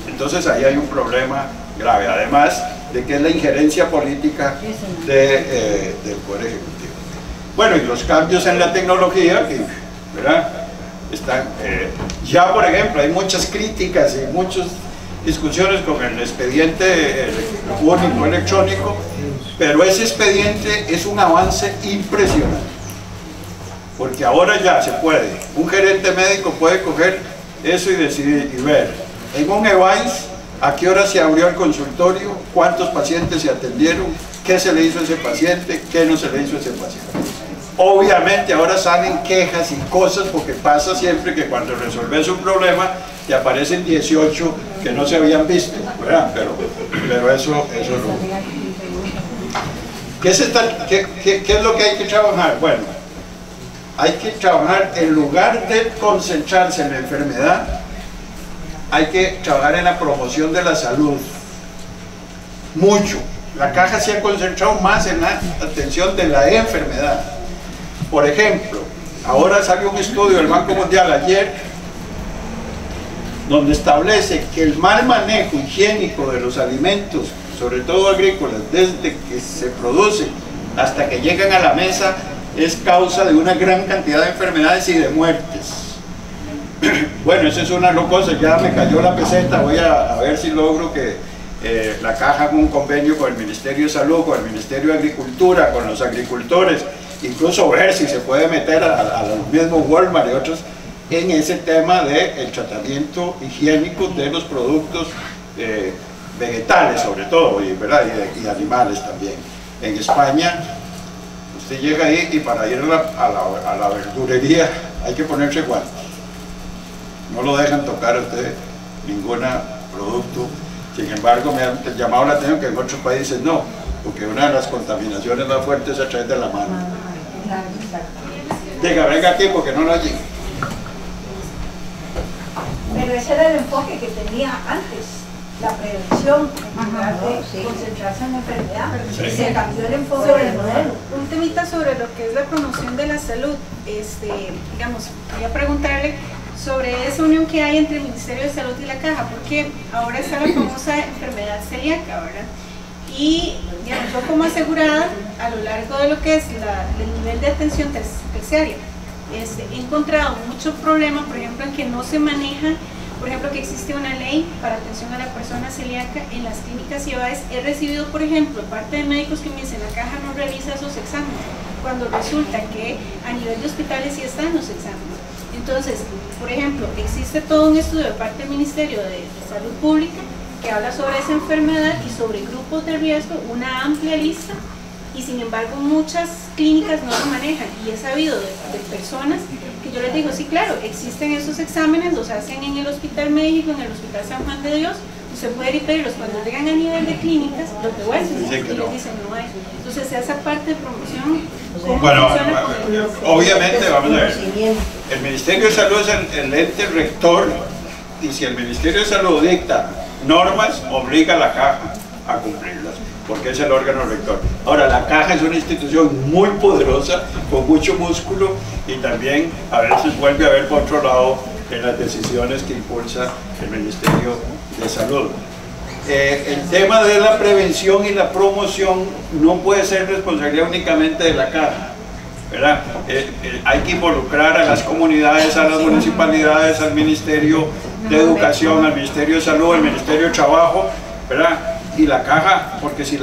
Entonces ahí hay un problema grave, además de que es la injerencia política del Poder Ejecutivo. Bueno, y los cambios en la tecnología, ¿verdad? Están, ya por ejemplo hay muchas críticas y muchas discusiones con el expediente único electrónico, pero ese expediente es un avance impresionante, porque ahora ya se puede, un gerente médico puede coger eso y decidir y ver en un EBAIS a qué hora se abrió el consultorio, cuántos pacientes se atendieron, qué se le hizo a ese paciente, qué no se le hizo a ese paciente. Obviamente ahora salen quejas y cosas, porque pasa siempre que cuando resolves un problema te aparecen 18 que no se habían visto, ¿verdad? Pero eso no. ¿Qué es lo que hay que trabajar? Bueno, hay que trabajar, en lugar de concentrarse en la enfermedad, hay que trabajar en la promoción de la salud, mucho. La Caja se ha concentrado más en la atención de la enfermedad. Por ejemplo, ahora salió un estudio del Banco Mundial ayer, donde establece que el mal manejo higiénico de los alimentos, sobre todo agrícolas, desde que se producen hasta que llegan a la mesa, es causa de una gran cantidad de enfermedades y de muertes. Bueno, eso es una locosa, ya me cayó la peseta, voy a ver si logro que la Caja haga un convenio con el Ministerio de Salud, con el Ministerio de Agricultura, con los agricultores, incluso ver si se puede meter a los mismos Walmart y otros en ese tema del tratamiento higiénico de los productos vegetales sobre todo, ¿verdad? Y animales también. En España, usted llega ahí y para ir a la verdurería hay que ponerse guantes. No lo dejan tocar a usted ningún producto. Sin embargo, me han llamado la atención que en otros países no, porque una de las contaminaciones más fuertes es a través de la mano. Diga, venga aquí porque no lo llegue. Pero ese era el enfoque que tenía antes, la prevención, en lugar de concentrarse en la enfermedad. Sí. Se cambió el enfoque del modelo. Un temita sobre lo que es la promoción de la salud. Digamos, voy a preguntarle sobre esa unión que hay entre el Ministerio de Salud y la Caja, porque ahora está la famosa enfermedad celíaca, ¿verdad? Y digamos, yo como asegurada, a lo largo de lo que es el nivel de atención terciaria, he encontrado muchos problemas, por ejemplo, en que no se maneja. Por ejemplo, que existe una ley para atención a la persona celíaca en las clínicas y EBAIS. He recibido, por ejemplo, parte de médicos que me dicen la Caja no realiza esos exámenes, cuando resulta que a nivel de hospitales sí están los exámenes. Entonces, por ejemplo, existe todo un estudio de parte del Ministerio de Salud Pública que habla sobre esa enfermedad y sobre grupos de riesgo, una amplia lista, y sin embargo muchas clínicas no lo manejan, y he sabido de personas que yo les digo, sí claro, existen esos exámenes, los hacen en el Hospital México, en el Hospital San Juan de Dios, usted puede ir a pedirlos cuando llegan a nivel de clínicas, los de Walmart, sí, y les dicen no hay. Entonces esa parte de promoción, bueno, obviamente, vamos a ver, el Ministerio de Salud es el ente rector, y si el Ministerio de Salud dicta normas, obliga a la Caja a cumplirlas, porque es el órgano rector. Ahora, la Caja es una institución muy poderosa, con mucho músculo, y también a veces vuelve a ver por otro lado en las decisiones que impulsa el Ministerio de Salud. El tema de la prevención y la promoción no puede ser responsabilidad únicamente de la Caja, ¿verdad? Hay que involucrar a las comunidades, a las municipalidades, al Ministerio de Educación, al Ministerio de Salud, al Ministerio de Trabajo, ¿verdad? Y la Caja, porque si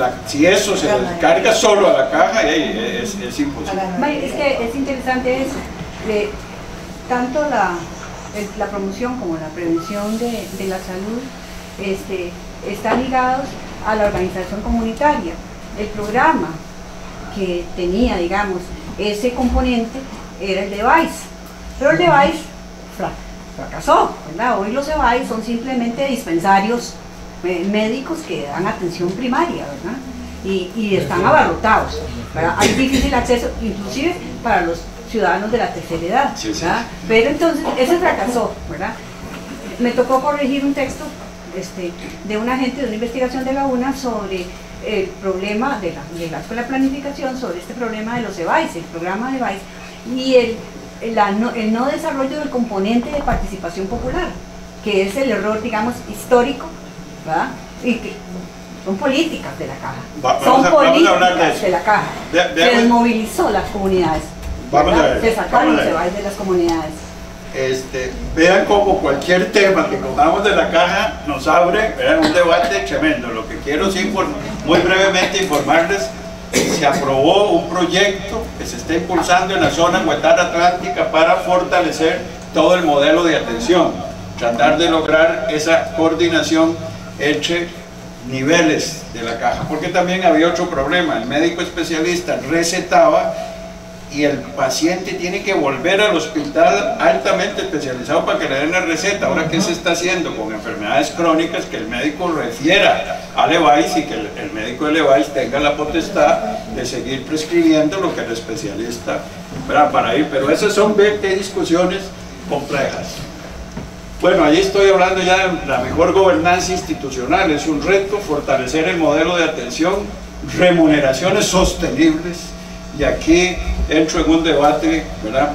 eso se descarga solo a la Caja, es imposible. Es que es interesante eso, tanto la promoción como la prevención de la salud están ligados a la organización comunitaria. El programa que tenía, digamos, ese componente era el de EBAIS, pero el de EBAIS fracasó, ¿verdad? Hoy los EBAIS son simplemente dispensarios médicos que dan atención primaria, ¿verdad? y están abarrotados, ¿verdad? Hay difícil acceso, inclusive para los ciudadanos de la tercera edad, ¿verdad? Pero entonces, ese fracasó, ¿verdad? Me tocó corregir un texto de un agente de una investigación de la UNA sobre el problema de la escuela de planificación, sobre este problema de los EBAIS, el programa de EBAIS, y el no desarrollo del componente de participación popular, que es el error, digamos, histórico, ¿verdad? Y que son políticas de la Caja, son políticas de la Caja, se desmovilizó las comunidades, se sacaron los EBAIS de las comunidades. Vean como cualquier tema que cojamos de la Caja nos abre, ¿verdad?, un debate tremendo. Lo que quiero es muy brevemente informarles que se aprobó un proyecto que se está impulsando en la zona Huetara Atlántica para fortalecer todo el modelo de atención, tratar de lograr esa coordinación entre niveles de la Caja, porque también había otro problema: el médico especialista recetaba y el paciente tiene que volver al hospital altamente especializado para que le den la receta. Ahora, ¿qué se está haciendo con enfermedades crónicas? Que el médico refiera al EBAIS y que el médico del EBAIS tenga la potestad de seguir prescribiendo lo que el especialista, ¿verdad?, para ir. Pero esas son 20 discusiones complejas. Bueno, allí estoy hablando ya de la mejor gobernanza institucional. Es un reto fortalecer el modelo de atención, remuneraciones sostenibles, y aquí entro en un debate, ¿verdad?,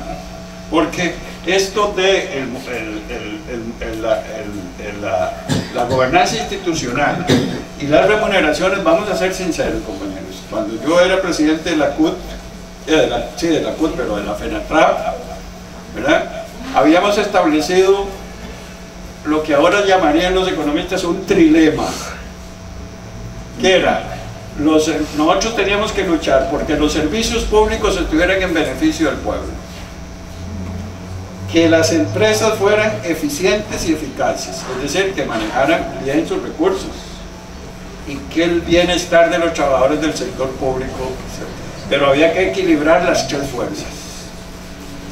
porque esto de la gobernanza institucional y las remuneraciones, vamos a ser sinceros, compañeros. Cuando yo era presidente de la CUT, pero de la FENATRAP, ¿verdad?, habíamos establecido lo que ahora llamarían los economistas un trilema, que era: nosotros teníamos que luchar porque los servicios públicos estuvieran en beneficio del pueblo, que las empresas fueran eficientes y eficaces, es decir, que manejaran bien sus recursos, y que el bienestar de los trabajadores del sector público. Pero había que equilibrar las tres fuerzas.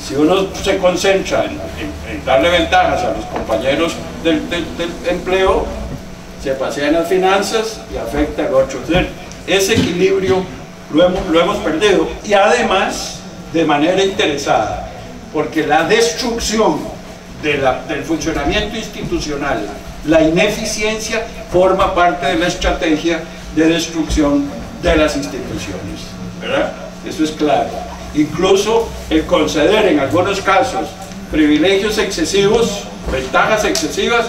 Si uno se concentra en darle ventajas a los compañeros del empleo, se pasean las finanzas y afecta al otro. Ese equilibrio lo hemos perdido, y además de manera interesada, porque la destrucción del funcionamiento institucional, la ineficiencia, forma parte de la estrategia de destrucción de las instituciones, ¿verdad? Eso es claro. Incluso el conceder en algunos casos privilegios excesivos, ventajas excesivas,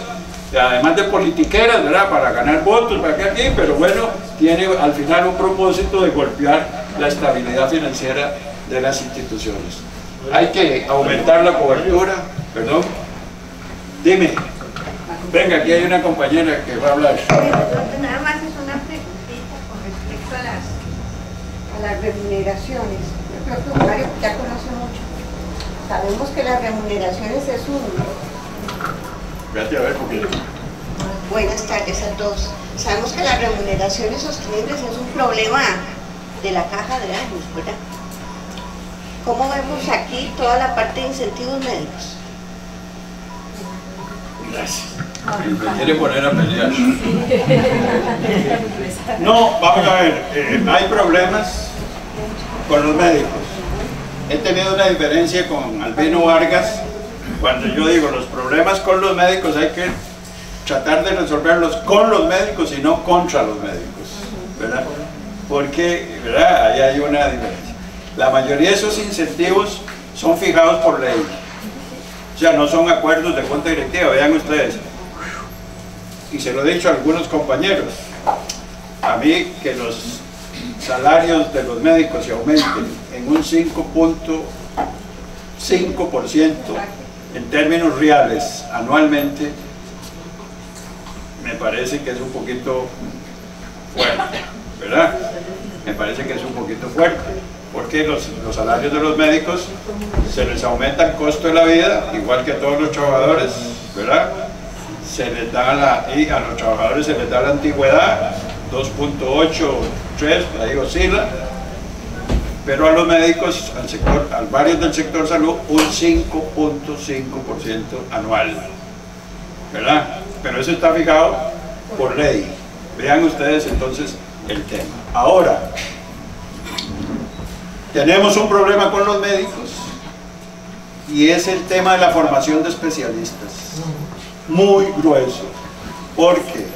además de politiqueras, ¿verdad?, para ganar votos, para que aquí, pero bueno, tiene al final un propósito de golpear la estabilidad financiera de las instituciones. Hay que aumentar la cobertura, perdón. Dime, venga, aquí hay una compañera que va a hablar. Nada más es una preguntita con respecto a las remuneraciones. Yo creo que Mario ya conoce mucho. Sabemos que las remuneraciones es Buenas tardes a todos. Sabemos que las remuneraciones sostenibles es un problema de la Caja de años, ¿verdad? ¿Cómo vemos aquí toda la parte de incentivos médicos? Gracias. Me quiere poner a pelear. No, vamos a ver. Hay problemas con los médicos. He tenido una diferencia con Albino Vargas. Cuando yo digo los problemas con los médicos, hay que tratar de resolverlos con los médicos y no contra los médicos, ¿verdad? Porque, ¿verdad?, ahí hay una diferencia. La mayoría de esos incentivos son fijados por ley, o sea, no son acuerdos de Junta Directiva. Vean ustedes, y se lo he dicho a algunos compañeros, a mí que los salarios de los médicos se aumenten en un 5.5% en términos reales anualmente, me parece que es un poquito fuerte, ¿verdad? Me parece que es un poquito fuerte, porque los salarios de los médicos se les aumenta el costo de la vida, igual que a todos los trabajadores, ¿verdad? Y a los trabajadores se les da la antigüedad, 2.83, ahí oscila, pero a los médicos, a varios del sector salud, un 5.5% anual, ¿verdad? Pero eso está fijado por ley. Vean ustedes entonces el tema. Ahora, tenemos un problema con los médicos y es el tema de la formación de especialistas, muy grueso, porque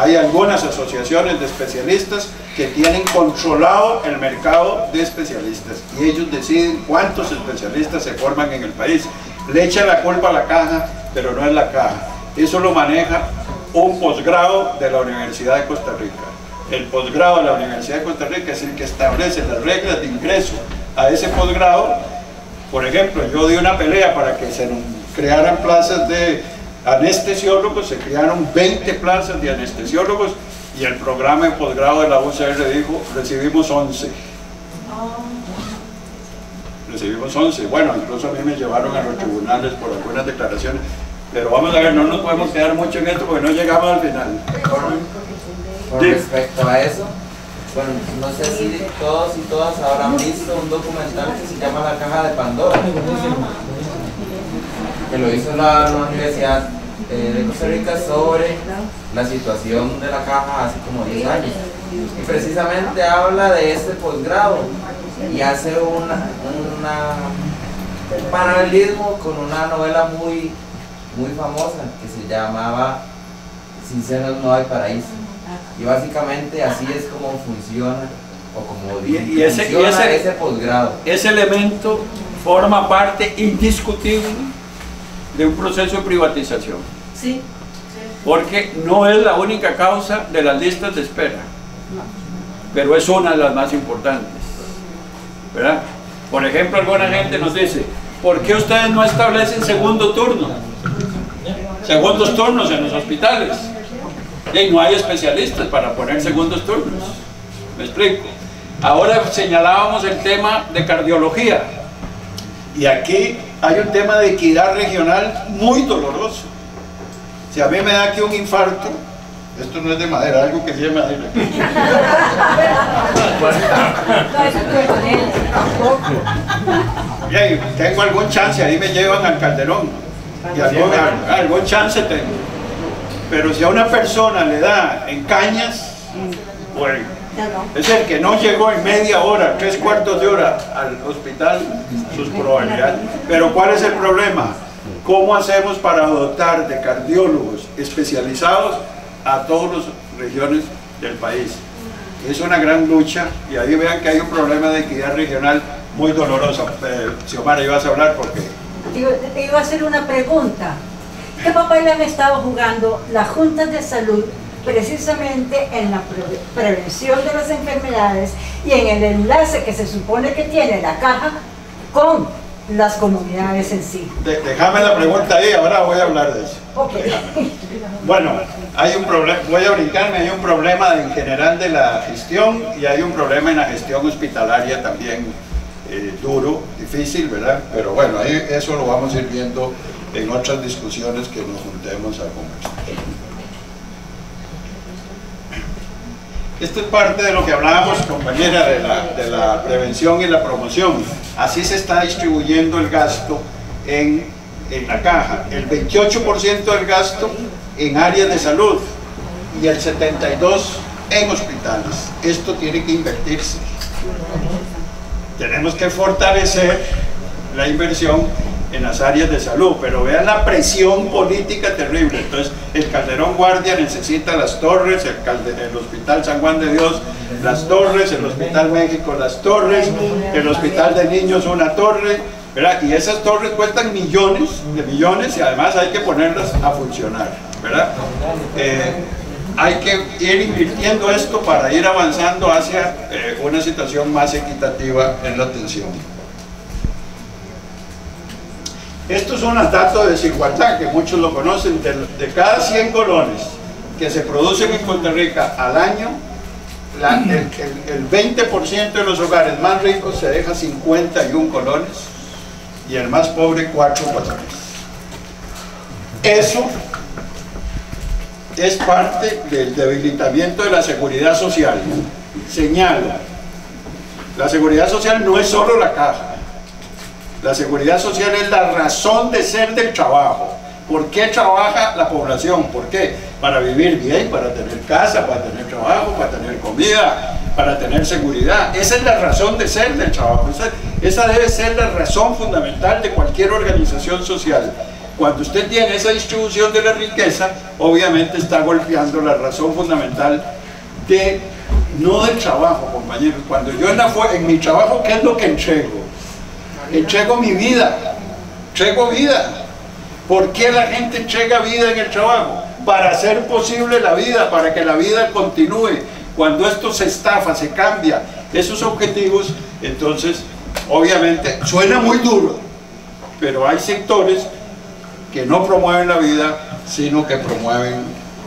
hay algunas asociaciones de especialistas que tienen controlado el mercado de especialistas y ellos deciden cuántos especialistas se forman en el país. Le echan la culpa a la Caja, pero no es la Caja. Eso lo maneja un posgrado de la Universidad de Costa Rica. El posgrado de la Universidad de Costa Rica es el que establece las reglas de ingreso a ese posgrado. Por ejemplo, yo di una pelea para que se crearan plazas de anestesiólogos, se crearon 20 plazas de anestesiólogos y el programa de posgrado de la UCR dijo, recibimos 11. Recibimos 11, bueno, incluso a mí me llevaron a los tribunales por algunas declaraciones, pero vamos a ver, no nos podemos quedar mucho en esto porque no llegamos al final. Por respecto a eso, bueno, no sé si todos y todas habrán visto un documental que se llama La Caja de Pandora, que lo hizo la Universidad de Costa Rica sobre la situación de la Caja hace como 10 años. Y precisamente habla de este posgrado y hace un paralelismo con una novela muy famosa que se llamaba Sin senos no hay paraíso. Y básicamente así es como funciona, o como dicen, ese posgrado. Ese elemento forma parte indiscutible de un proceso de privatización. Sí. Porque no es la única causa de las listas de espera, pero es una de las más importantes, ¿verdad? Por ejemplo, alguna gente nos dice, ¿por qué ustedes no establecen segundo turno? Segundos turnos en los hospitales. Y no hay especialistas para poner segundos turnos. ¿Me explico? Ahora señalábamos el tema de cardiología. Y aquí hay un tema de equidad regional muy doloroso. Si a mí me da aquí un infarto, esto no es de madera, algo que sí es madera. Bien, tengo algún chance, ahí me llevan al Calderón. Y algún chance tengo. Pero si a una persona le da en Cañas, bueno, es el que no llegó en media hora, 3/4 de hora al hospital, sus probabilidades. Pero ¿cuál es el problema? ¿Cómo hacemos para dotar de cardiólogos especializados a todas las regiones del país? Es una gran lucha y ahí vean que hay un problema de equidad regional muy doloroso. Xiomara, ibas a hablar porque... Iba a hacer una pregunta. ¿Qué papel han estado jugando las juntas de salud precisamente en la prevención de las enfermedades y en el enlace que se supone que tiene la Caja con las comunidades en sí? Déjame la pregunta ahí, ahora voy a hablar de eso. Okay. Bueno, hay un problema, voy a brincarme, hay un problema en general de la gestión y hay un problema en la gestión hospitalaria también, duro, difícil, ¿verdad? Pero bueno, ahí eso lo vamos a ir viendo en otras discusiones que nos juntemos a conversar. Esto es parte de lo que hablábamos, compañera, de la prevención y la promoción. Así se está distribuyendo el gasto en la Caja. El 28% del gasto en áreas de salud y el 72% en hospitales. Esto tiene que invertirse. Tenemos que fortalecer la inversión en las áreas de salud, pero vean la presión política terrible. Entonces el Calderón Guardia necesita las torres, el Hospital San Juan de Dios las torres, el Hospital México las torres, el Hospital de Niños una torre, ¿verdad? Y esas torres cuestan millones de millones y además hay que ponerlas a funcionar, ¿verdad? Hay que ir invirtiendo esto para ir avanzando hacia una situación más equitativa en la atención. Estos son los datos de desigualdad que muchos lo conocen. De cada 100 colones que se producen en Costa Rica al año, el 20% de los hogares más ricos se deja 51 colones y el más pobre 4 colones. Eso es parte del debilitamiento de la seguridad social. Señala, la seguridad social no es solo la Caja. La seguridad social es la razón de ser del trabajo, ¿Por qué trabaja la población? ¿Por qué? Para vivir bien, para tener casa, para tener trabajo, para tener comida, para tener seguridad. Esa es la razón de ser del trabajo. Esa debe ser la razón fundamental de cualquier organización social. Cuando usted tiene esa distribución de la riqueza, obviamente está golpeando la razón fundamental de, no del trabajo, compañeros. Cuando yo en mi trabajo, ¿qué es lo que entrego? Entrego mi vida, entrego vida. ¿Por qué la gente entrega vida en el trabajo? Para hacer posible la vida, para que la vida continúe. Cuando esto se estafa, se cambia esos objetivos, entonces, obviamente, suena muy duro, pero hay sectores que no promueven la vida, sino que promueven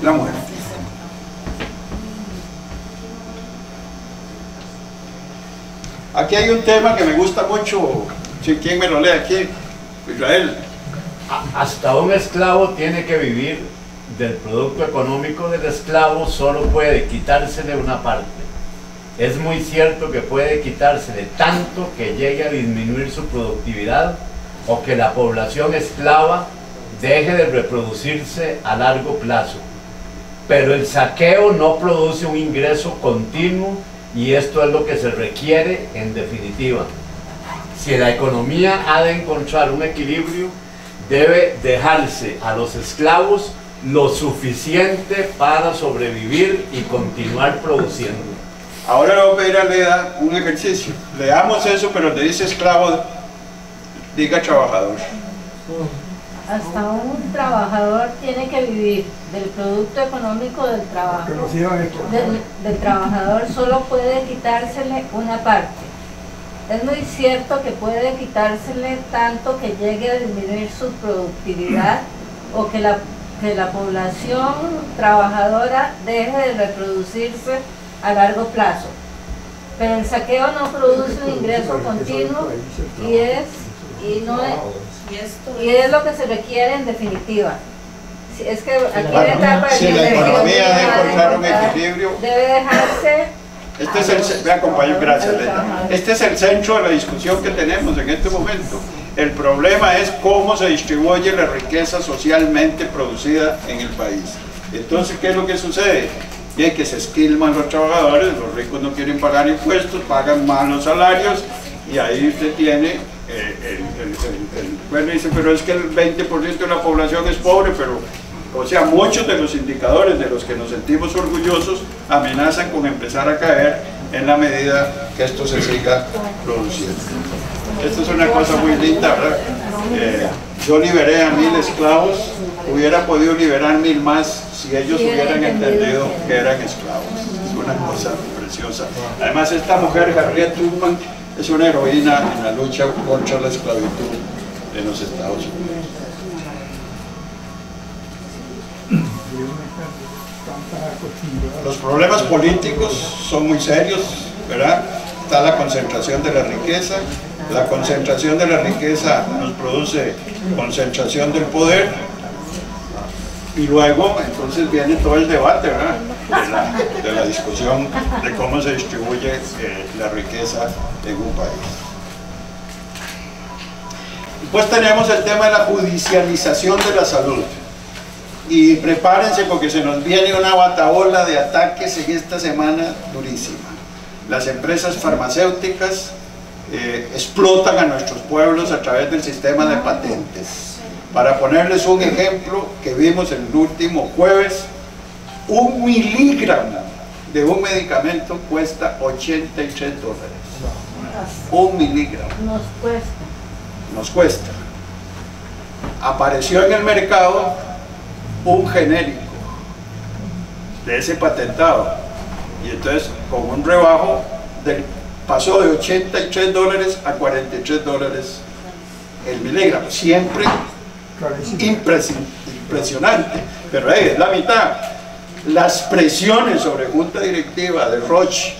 la muerte. Aquí hay un tema que me gusta mucho, si quién me lo lee aquí, Israel. Hasta un esclavo tiene que vivir del producto económico del esclavo, solo puede quitársele una parte. Es muy cierto que puede quitársele tanto que llegue a disminuir su productividad o que la población esclava deje de reproducirse a largo plazo. Pero el saqueo no produce un ingreso continuo y esto es lo que se requiere en definitiva. Si la economía ha de encontrar un equilibrio, debe dejarse a los esclavos lo suficiente para sobrevivir y continuar produciendo. Ahora le voy a pedir a Leda un ejercicio. Leamos eso, pero te dice esclavo, diga trabajador. Hasta un trabajador tiene que vivir del producto económico del trabajo. Del trabajador solo puede quitársele una parte. Es muy cierto que puede quitársele tanto que llegue a disminuir su productividad o que la población trabajadora deje de reproducirse a largo plazo. Pero el saqueo no produce un ingreso continuo y es lo que se requiere en definitiva. Es que aquí la etapa de si la economía debe encontrar un equilibrio, debe dejarse. Me acompañó, gracias Leta. Este es el centro de la discusión que tenemos en este momento. El problema es cómo se distribuye la riqueza socialmente producida en el país. Entonces, ¿qué es lo que sucede? Bien, que se esquilman los trabajadores, los ricos no quieren pagar impuestos, pagan malos salarios y ahí usted tiene bueno, dice, pero es que el 20% de la población es pobre, pero o sea, muchos de los indicadores de los que nos sentimos orgullosos amenazan con empezar a caer en la medida que esto se siga produciendo. Esto es una cosa muy linda, ¿verdad? Yo liberé a 1000 esclavos, hubiera podido liberar 1000 más si ellos hubieran entendido que eran esclavos. Es una cosa preciosa. Además, esta mujer, Harriet Tubman, es una heroína en la lucha contra la esclavitud en los Estados Unidos. Los problemas políticos son muy serios, ¿verdad? Está la concentración de la riqueza. La concentración de la riqueza nos produce concentración del poder. Y luego, entonces, viene todo el debate, ¿verdad? De la discusión de cómo se distribuye la riqueza en un país. Después tenemos el tema de la judicialización de la salud. Y prepárense porque se nos viene una batahola de ataques en esta semana durísima. Las empresas farmacéuticas explotan a nuestros pueblos a través del sistema de patentes. Para ponerles un ejemplo que vimos el último jueves, 1 miligramo de un medicamento cuesta $83. 1 miligramo. Nos cuesta. Nos cuesta. Apareció en el mercado un genérico de ese patentado y entonces con un rebajo pasó de $83 a $43 el miligramo, siempre impresionante, pero es la mitad. Las presiones sobre Junta Directiva de Roche,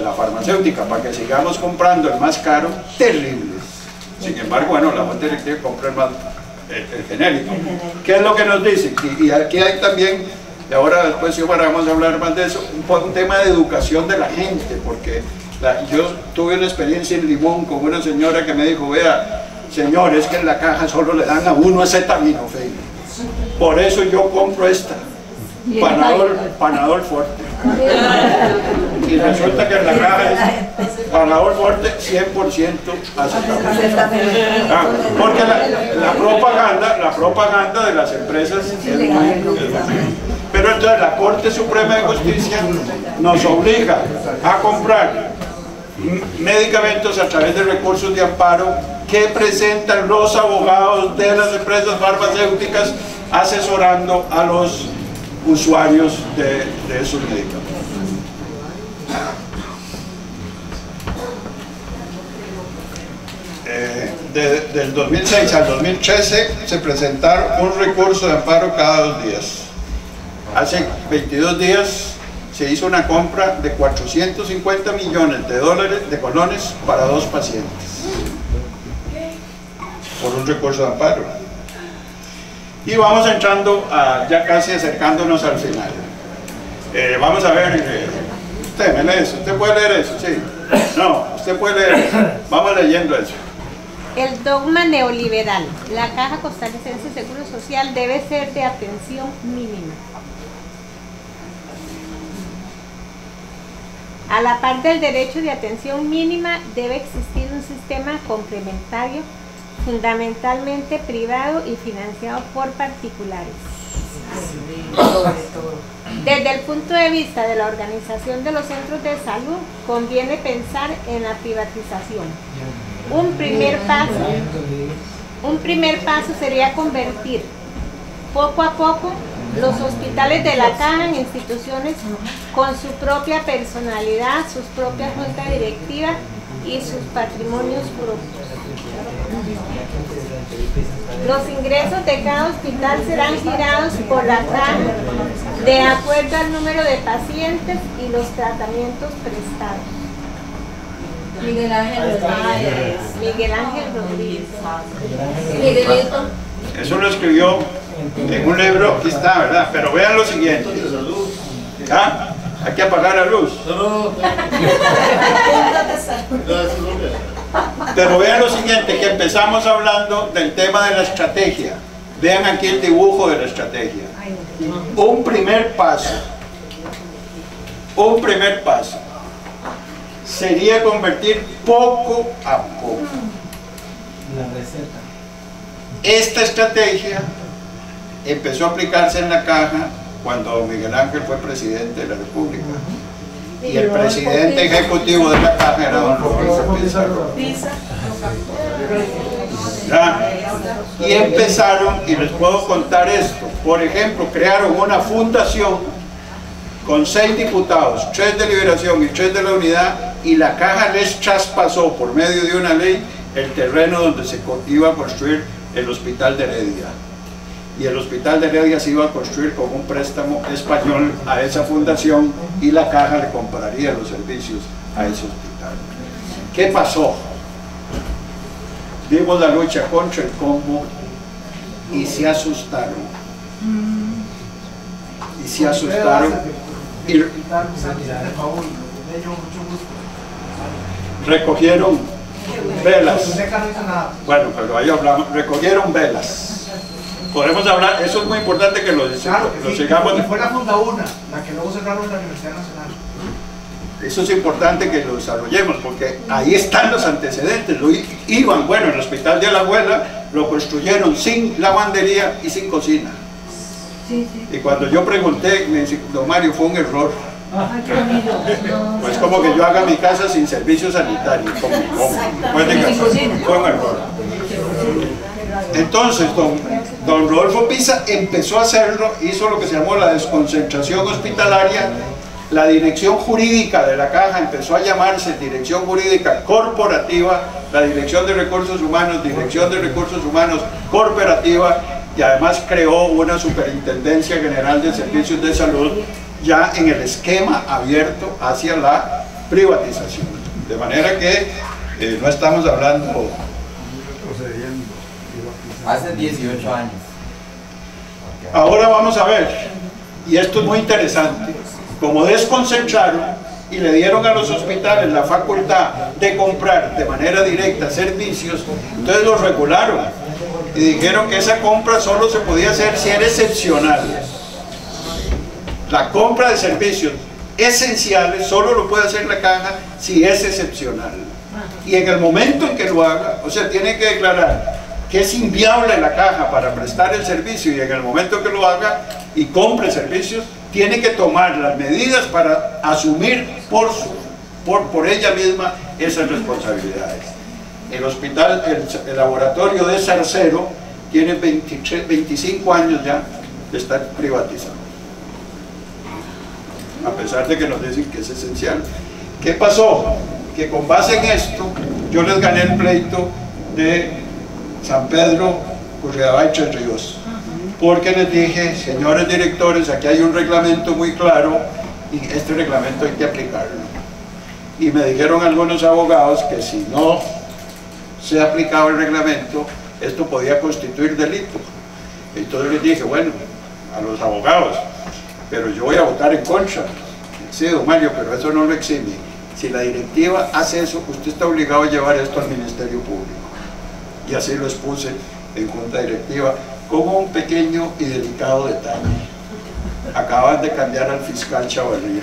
la farmacéutica, para que sigamos comprando el más caro, terribles. Sin embargo, bueno, la Junta Directiva compra el más el genérico. ¿Qué es lo que nos dicen? Y aquí hay también, y ahora después vamos a hablar más de eso, un tema de educación de la gente, porque yo tuve una experiencia en Limón con una señora que me dijo, vea, Señores, que en la caja solo le dan a uno acetaminofén. Por eso yo compro esta, Panadol Forte. Y resulta que en la caja es Panadol Forte 100% acetaminofén. Ah, porque la propaganda de las empresas es muy... Pero entonces la Corte Suprema de Justicia nos obliga a comprar medicamentos a través de recursos de amparo que presentan los abogados de las empresas farmacéuticas asesorando a los usuarios de esos medicamentos. Del 2006 al 2013 se presentaron un recurso de amparo cada 2 días. Hace 22 días se hizo una compra de 450 millones de dólares de colones para 2 pacientes por un recurso de amparo. Y vamos entrando, ya casi acercándonos al final. Vamos a ver, usted me lee eso, usted puede leer eso, sí. No, usted puede leer eso, vamos leyendo eso. El dogma neoliberal: la Caja Costarricense de Seguro Social debe ser de atención mínima. A la par del derecho de atención mínima, debe existir un sistema complementario, fundamentalmente privado y financiado por particulares. Desde el punto de vista de la organización de los centros de salud, conviene pensar en la privatización. Un primer paso sería convertir poco a poco los hospitales de la Caja en instituciones con su propia personalidad, sus propias juntas directivas y sus patrimonios propios. Los ingresos de cada hospital serán girados por la Caja de acuerdo al número de pacientes y los tratamientos prestados. Miguel Ángel Rodríguez. Eso lo escribió en un libro, aquí está, ¿verdad? Pero vean lo siguiente. ¿Ah? Hay que apagar la luz. Pero vean lo siguiente, que empezamos hablando del tema de la estrategia. Vean aquí el dibujo de la estrategia. Un primer paso sería convertir poco a poco la receta. Esta estrategia empezó a aplicarse en la Caja cuando don Miguel Ángel fue presidente de la República. Y el presidente ejecutivo de la Caja era don Roberto Pizarro. Y empezaron, y les puedo contar esto, por ejemplo, crearon una fundación con 6 diputados, 3 de Liberación y 3 de la Unidad, y la Caja les traspasó por medio de una ley el terreno donde se iba a construir el Hospital de Heredia. Y el Hospital de Heredia se iba a construir con un préstamo español a esa fundación, y la Caja le compraría los servicios a ese hospital. ¿Qué pasó? Dimos la lucha contra el combo y se asustaron. Y recogieron velas. Bueno, pero ahí hablamos, recogieron velas. Podemos hablar, eso es muy importante que lo sigamos. Fue la Funda Una, la que luego cerraron en la Universidad Nacional. Eso es importante que lo desarrollemos, porque ahí están los antecedentes. Bueno, el hospital de la abuela lo construyeron sin lavandería y sin cocina. Sí, sí. Y cuando yo pregunté, me dice, don Mario, fue un error. Pues como que yo haga mi casa sin servicio sanitario. Fue un error. Entonces, don Rodolfo Pisa empezó a hacerlo, hizo lo que se llamó la desconcentración hospitalaria. La dirección jurídica de la Caja empezó a llamarse dirección jurídica corporativa, la dirección de recursos humanos, corporativa, y además creó una superintendencia general de servicios de salud ya en el esquema abierto hacia la privatización. De manera que no estamos hablando... Hace 18 años. Ahora vamos a ver, y esto es muy interesante, como desconcentraron, y le dieron a los hospitales la facultad de comprar de manera directa servicios, entonces los regularon y dijeron que esa compra solo se podía hacer si era excepcional. La compra de servicios esenciales solo lo puede hacer la Caja si es excepcional, y en el momento en que lo haga, o sea, tiene que declarar que es inviable la Caja para prestar el servicio, y en el momento que lo haga y compre servicios, tiene que tomar las medidas para asumir por ella misma esas responsabilidades. El hospital, el laboratorio de Zarcero tiene 25 años ya de estar privatizado, a pesar de que nos dicen que es esencial. ¿Qué pasó? Que con base en esto, yo les gané el pleito de San Pedro, Curridabat y Tres Ríos, porque les dije, señores directores, aquí hay un reglamento muy claro y este reglamento hay que aplicarlo. Y me dijeron algunos abogados que si no se aplicaba el reglamento, esto podía constituir delito. Entonces les dije, bueno, a los abogados, pero yo voy a votar en contra. Sí, don Mario, pero eso no lo exime. Si la directiva hace eso, usted está obligado a llevar esto al Ministerio Público. Y así lo expuse en Junta Directiva, como un pequeño y delicado detalle. Acaban de cambiar al fiscal Chavarría.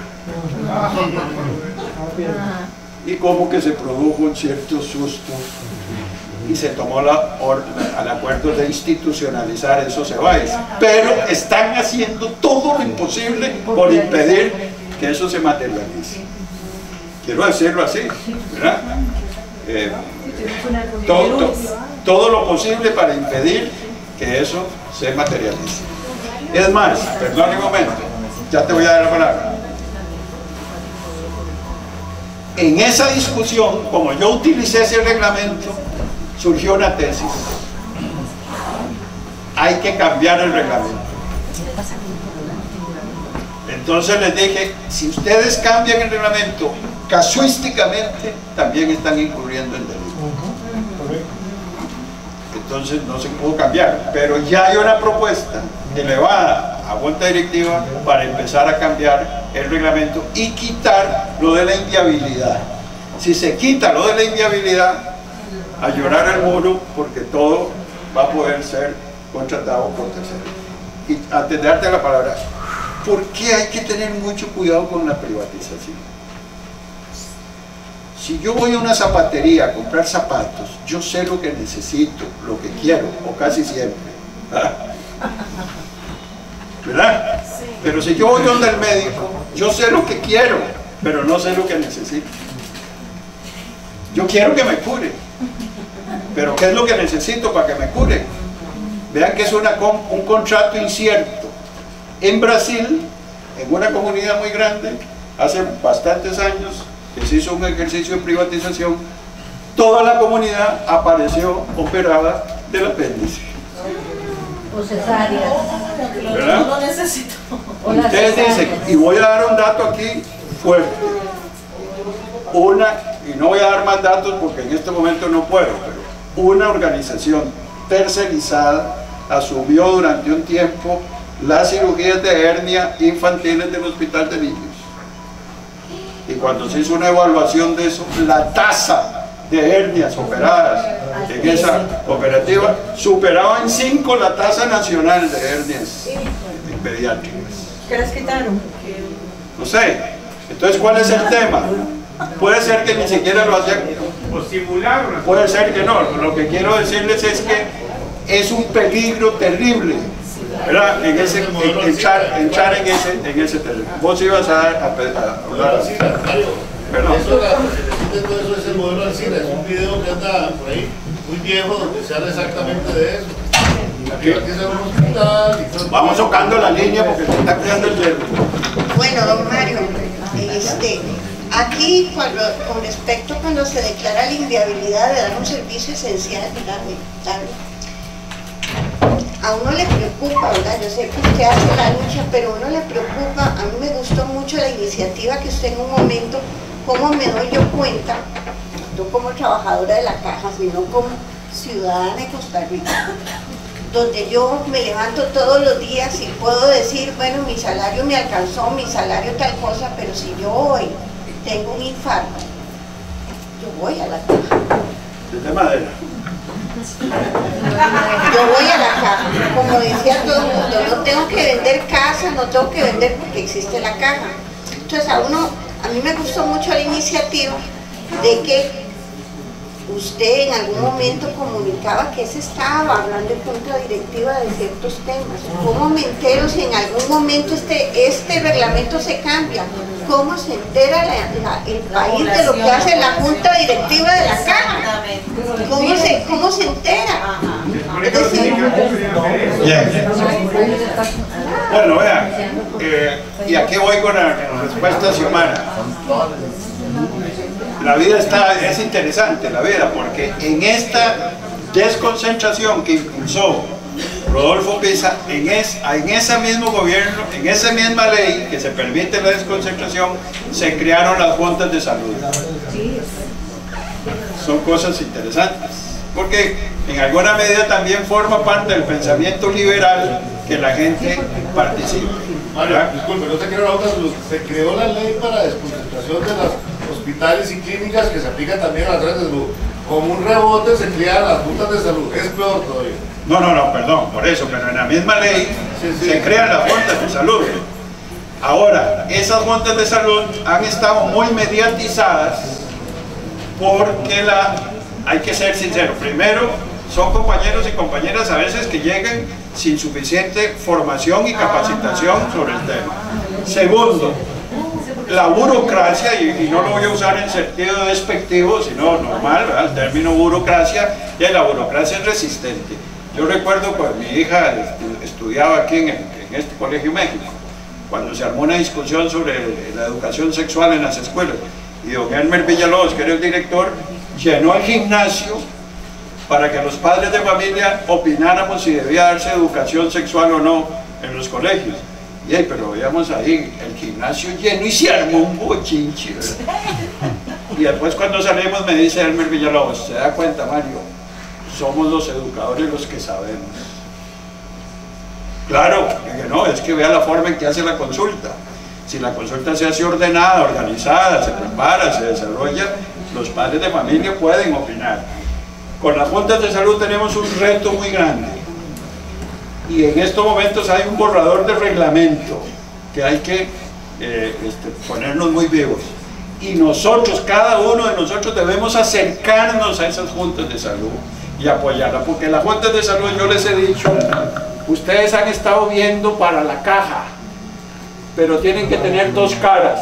Y como que se produjo un cierto susto y se tomó el acuerdo de institucionalizar esos EBAIS, pero están haciendo todo lo imposible por impedir que eso se materialice. Quiero decirlo así, ¿verdad? Todo lo posible para impedir que eso se materialice. Es más, perdón un momento, ya te voy a dar la palabra. En esa discusión, como yo utilicé ese reglamento, surgió una tesis: hay que cambiar el reglamento. Entonces les dije, si ustedes cambian el reglamento casuísticamente, también están incurriendo en delito. Entonces no se pudo cambiar, pero ya hay una propuesta elevada a Junta Directiva para empezar a cambiar el reglamento y quitar lo de la inviabilidad. Si se quita lo de la inviabilidad, a llorar al muro, porque todo va a poder ser contratado por terceros. Y antes de darte la palabra, ¿por qué hay que tener mucho cuidado con la privatización? Si yo voy a una zapatería a comprar zapatos, yo sé lo que necesito, lo que quiero, o casi siempre, ¿verdad? Sí. Pero si yo voy donde el médico, yo sé lo que quiero, pero no sé lo que necesito. Yo quiero que me cure, pero ¿qué es lo que necesito para que me cure? Vean que es un contrato incierto. En Brasil, en una comunidad muy grande, hace bastantes años, que se hizo un ejercicio de privatización, toda la comunidad apareció operada del apéndice. O cesárea. ¿Verdad? No necesito. Ustedes dicen, y voy a dar un dato aquí fuerte. Y no voy a dar más datos porque en este momento no puedo, pero una organización tercerizada asumió durante un tiempo las cirugías de hernia infantiles del Hospital de Niños. Y cuando se hizo una evaluación de eso, la tasa de hernias operadas en esa operativa superaba en 5 la tasa nacional de hernias pediátricas. ¿Qué las quitaron? No sé. Entonces, ¿cuál es el tema? Puede ser que ni siquiera lo hacían, o simularon. Puede ser que no. Lo que quiero decirles es que es un peligro terrible, ¿verdad? En ese terreno. Vos ibas a hablar. Perdón. Eso, todo eso es el modelo del cine. Es un video que anda por ahí, muy viejo, donde se habla exactamente de eso. Vamos tocando la línea porque se está creando el dedo. Bueno, don Mario, aquí con respecto cuando se declara la inviabilidad de dar un servicio esencial, a uno le preocupa, ¿verdad? Yo sé que usted hace la lucha, pero a uno le preocupa. A mí me gustó mucho la iniciativa que usted en un momento, cómo me doy yo cuenta, no como trabajadora de la Caja, sino como ciudadana de Costa Rica, donde yo me levanto todos los días y puedo decir, bueno, mi salario me alcanzó, mi salario tal cosa, pero si yo hoy tengo un infarto, yo voy a la caja. ¿De madera? Yo voy a la caja. Como decía todo el mundo, no tengo que vender casa, no tengo que vender porque existe la caja. Entonces a mí me gustó mucho la iniciativa de que usted en algún momento comunicaba que se estaba hablando en junta directiva de ciertos temas. ¿Cómo me entero si en algún momento este reglamento se cambia? ¿Cómo se entera el país de lo que hace la junta directiva de la caja? ¿Cómo se entera? Bueno, vea, y aquí voy con la respuesta humana. La vida es interesante, la vida, porque en esta desconcentración que impulsó Rodolfo Pisa, en ese mismo gobierno, en esa misma ley que se permite la desconcentración, se crearon las juntas de salud. Son cosas interesantes, porque en alguna medida también forma parte del pensamiento liberal que la gente participe. Mario, disculpe, no te quiero hablar, se creó la ley para desconcentración de las hospitales y clínicas que se aplican también a las redes de salud. Como un rebote se crean las juntas de salud. Es peor todavía. No, perdón, por eso, pero en la misma ley se crean las juntas de salud. Ahora, esas juntas de salud han estado muy mediatizadas porque hay que ser sincero, primero, son compañeros y compañeras a veces que llegan sin suficiente formación y capacitación sobre el tema. Segundo, la burocracia, y no lo voy a usar en sentido despectivo, sino normal, ¿verdad? El término burocracia, y la burocracia es resistente. Yo recuerdo cuando mi hija estudiaba aquí en este Colegio México, cuando se armó una discusión sobre la educación sexual en las escuelas, y don Elmer Villalobos, que era el director, llenó el gimnasio para que los padres de familia opináramos si debía darse educación sexual o no en los colegios. Y ahí, pero veíamos ahí el gimnasio lleno y se armó un bochinche. Y después cuando salimos me dice Elmer Villalobos, ¿se da cuenta, Mario? Somos los educadores los que sabemos. Claro, que no, es que vea la forma en que hace la consulta. Si la consulta se hace ordenada, organizada, se prepara, se desarrolla, los padres de familia pueden opinar. Con las juntas de salud tenemos un reto muy grande, y en estos momentos hay un borrador de reglamento que hay que ponernos muy vivos, y nosotros, cada uno de nosotros, debemos acercarnos a esas juntas de salud y apoyarlas, porque las juntas de salud, yo les he dicho, ustedes han estado viendo para la caja, pero tienen que tener dos caras: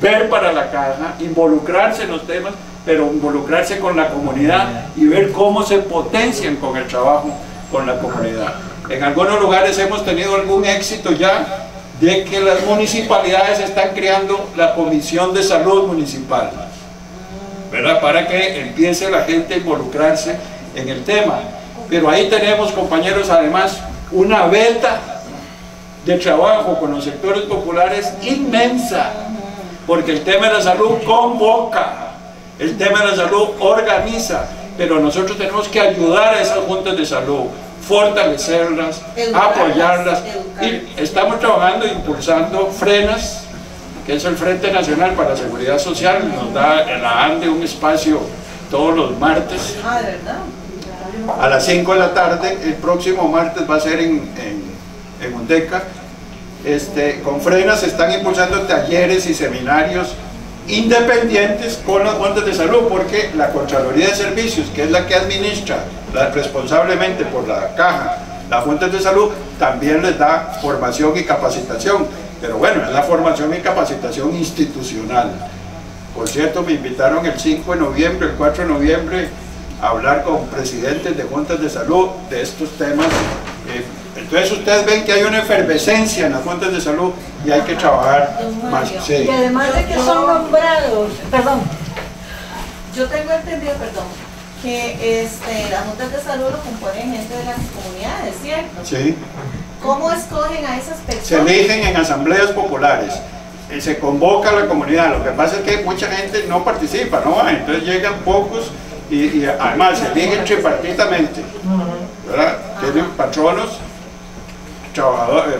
ver para la caja, involucrarse en los temas, pero involucrarse con la comunidad y ver cómo se potencian con el trabajo con la comunidad. En algunos lugares hemos tenido algún éxito ya de que las municipalidades están creando la Comisión de Salud Municipal, ¿verdad? Para que empiece la gente a involucrarse en el tema. Pero ahí tenemos, compañeros, además una veta de trabajo con los sectores populares inmensa, porque el tema de la salud convoca, el tema de la salud organiza, pero nosotros tenemos que ayudar a esas juntas de salud, fortalecerlas, apoyarlas, y estamos trabajando e impulsando Frenas, que es el Frente Nacional para la Seguridad Social, nos da la ANDE un espacio todos los martes, a las 5 de la tarde, el próximo martes va a ser en UNDECA. Con Frenas se están impulsando talleres y seminarios independientes con las juntas de salud, porque la Contraloría de Servicios, que es la que administra responsablemente por la caja las juntas de salud, también les da formación y capacitación, pero bueno, es la formación y capacitación institucional. Por cierto, me invitaron el 5 de noviembre, el 4 de noviembre, a hablar con presidentes de juntas de salud de estos temas. Entonces ustedes ven que hay una efervescencia en las fuentes de salud y hay que trabajar más. Sí. Y además de que son nombrados, perdón, yo tengo entendido, perdón, que las juntas de salud lo componen gente de las comunidades, ¿cierto? Sí. ¿Cómo escogen a esas personas? Se eligen en asambleas populares, se convoca a la comunidad. Lo que pasa es que mucha gente no participa, ¿no? Entonces llegan pocos y además se eligen tripartitamente, ¿verdad? Tienen patronos, trabajadores,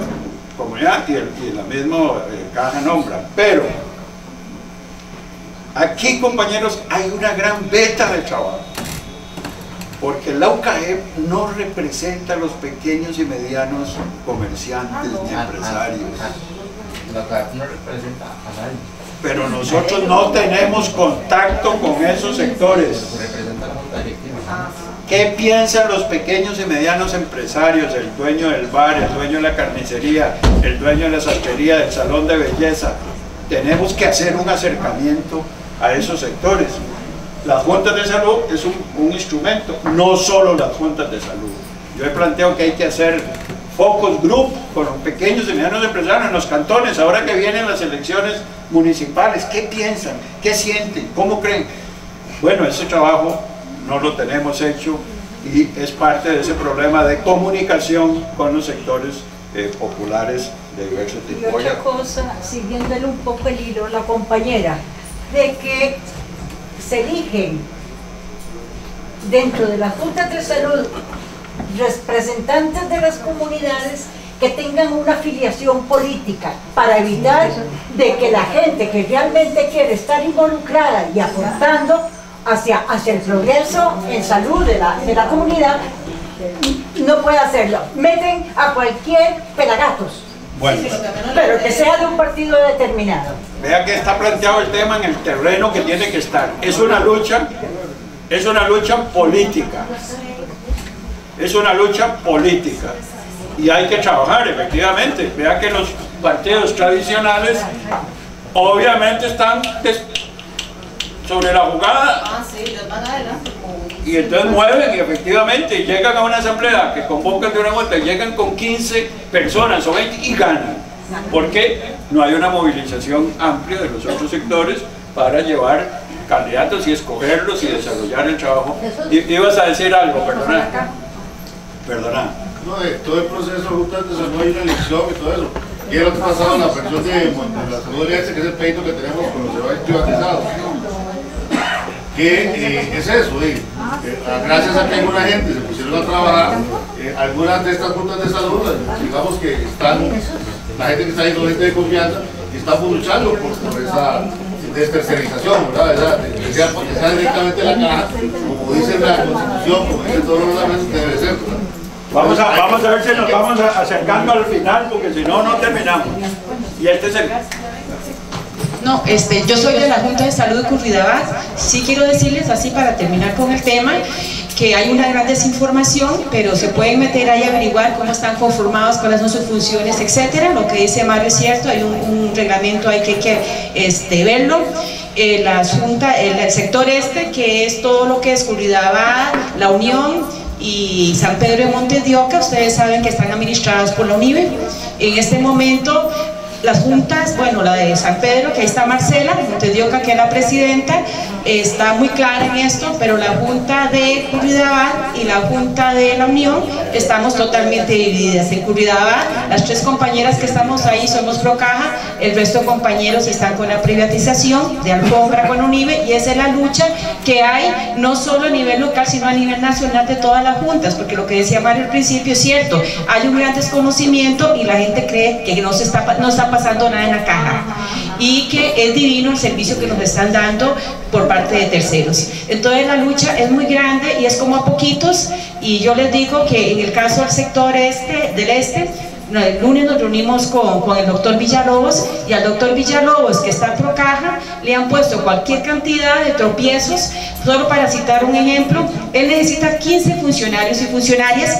comunidad y la misma caja nombra. Pero Aquí, compañeros, hay una gran beta de trabajo, porque la UKEP no representa a los pequeños y medianos comerciantes ni empresarios. La UKEP no representa a nadie. Pero nosotros no tenemos contacto con esos sectores. ¿Qué piensan los pequeños y medianos empresarios? El dueño del bar, el dueño de la carnicería, el dueño de la sastrería, del salón de belleza. Tenemos que hacer un acercamiento a esos sectores. Las juntas de salud es un instrumento, no solo las juntas de salud. Yo he planteado que hay que hacer focus group con los pequeños y medianos empresarios en los cantones, ahora que vienen las elecciones municipales. ¿Qué piensan? ¿Qué sienten? ¿Cómo creen? Bueno, ese trabajo no lo tenemos hecho y es parte de ese problema de comunicación con los sectores populares de diversos tipos. Y otra cosa, siguiéndole un poco el hilo, la compañera, de que se eligen dentro de la Junta de Salud representantes de las comunidades que tengan una afiliación política para evitar de que la gente que realmente quiere estar involucrada y aportando hacia el progreso en salud de la comunidad no puede hacerlo. Meten a cualquier pelagatos, bueno, pero que sea de un partido determinado. Vea que está planteado el tema en el terreno que tiene que estar. Es una lucha política y hay que trabajar efectivamente. Vea que los partidos tradicionales obviamente están sobre la jugada y entonces mueven y efectivamente llegan a una asamblea que convocan de una vuelta, llegan con 15 personas o 20 y ganan, porque no hay una movilización amplia de los otros sectores para llevar candidatos y escogerlos y desarrollar el trabajo. Ibas a decir algo, perdona. No, todo el proceso justo de desarrollo y la elección y todo eso. Y es lo que ha pasado en la pensión de la salud, que es el pleito que tenemos con los EBAIS privatizados. Que es eso, gracias a que alguna gente se pusieron a trabajar, algunas de estas juntas de salud, digamos que están, la gente que está ahí con gente de confianza, y estamos luchando por esa destercerización, ¿verdad? Que sea directamente la caja, como dice la Constitución, como dice todos los lamentos que debe ser, ¿verdad? Vamos a ver si nos vamos acercando al final, porque si no, no terminamos. Y este es el... No, yo soy de la Junta de Salud de Curridabad. Sí quiero decirles, así para terminar con el tema, que hay una gran desinformación, pero se pueden meter ahí a averiguar cómo están conformados, cuáles son sus funciones, etcétera. Lo que dice Mario es cierto, hay un reglamento, hay que verlo. La Junta, el sector que es todo lo que es Curridabad, La Unión y San Pedro de Montedioca, ustedes saben que están administrados por la UNIBE. En este momento las juntas, bueno, la de San Pedro, que ahí está Marcela Montedioca, que es la presidenta, está muy clara en esto, pero la Junta de Curridabad y la Junta de la Unión estamos totalmente divididas. En Curridabad, las tres compañeras que estamos ahí somos pro Caja, el resto de compañeros están con la privatización de Alfombra con UNIBE, y esa es la lucha que hay, no solo a nivel local, sino a nivel nacional de todas las juntas, porque lo que decía Mario al principio es cierto, hay un gran desconocimiento y la gente cree que no está pasando nada en la caja y que es divino el servicio que nos están dando por parte de terceros. Entonces la lucha es muy grande y es como a poquitos, y yo les digo que en el caso del sector el lunes nos reunimos con el doctor Villalobos, y al doctor Villalobos, que está pro caja, le han puesto cualquier cantidad de tropiezos. Solo para citar un ejemplo, él necesita 15 funcionarios y funcionarias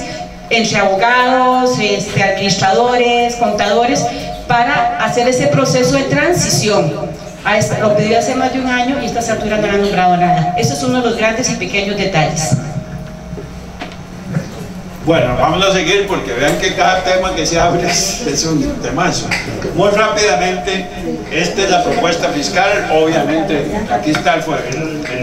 entre abogados, administradores, contadores, para hacer ese proceso de transición. Lo pedí hace más de un año y a estas alturas no han nombrado nada. Eso es uno de los grandes y pequeños detalles. Bueno, vamos a seguir porque vean que cada tema que se abre es un temazo. Muy rápidamente, esta es la propuesta fiscal. Obviamente aquí está el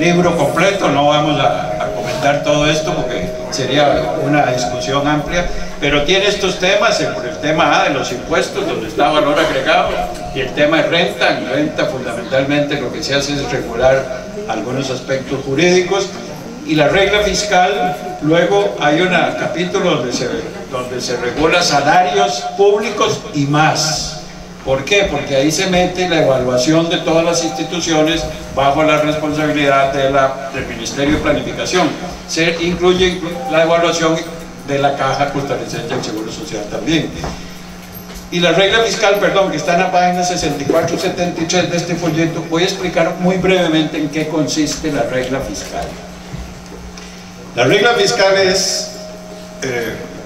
libro completo, no vamos a comentar todo esto porque sería una discusión amplia, pero tiene estos temas, el tema A de los impuestos, donde está valor agregado, y el tema de renta. En renta fundamentalmente lo que se hace es regular algunos aspectos jurídicos, y la regla fiscal. Luego hay un capítulo donde se regula salarios públicos y más, ¿Por qué? Porque ahí se mete la evaluación de todas las instituciones bajo la responsabilidad de del Ministerio de Planificación. Se incluye la evaluación de la Caja Costarricense de Seguro Social también. Y la regla fiscal, perdón, que está en la página 64 y 73 de este folleto, voy a explicar muy brevemente en qué consiste la regla fiscal. La regla fiscal es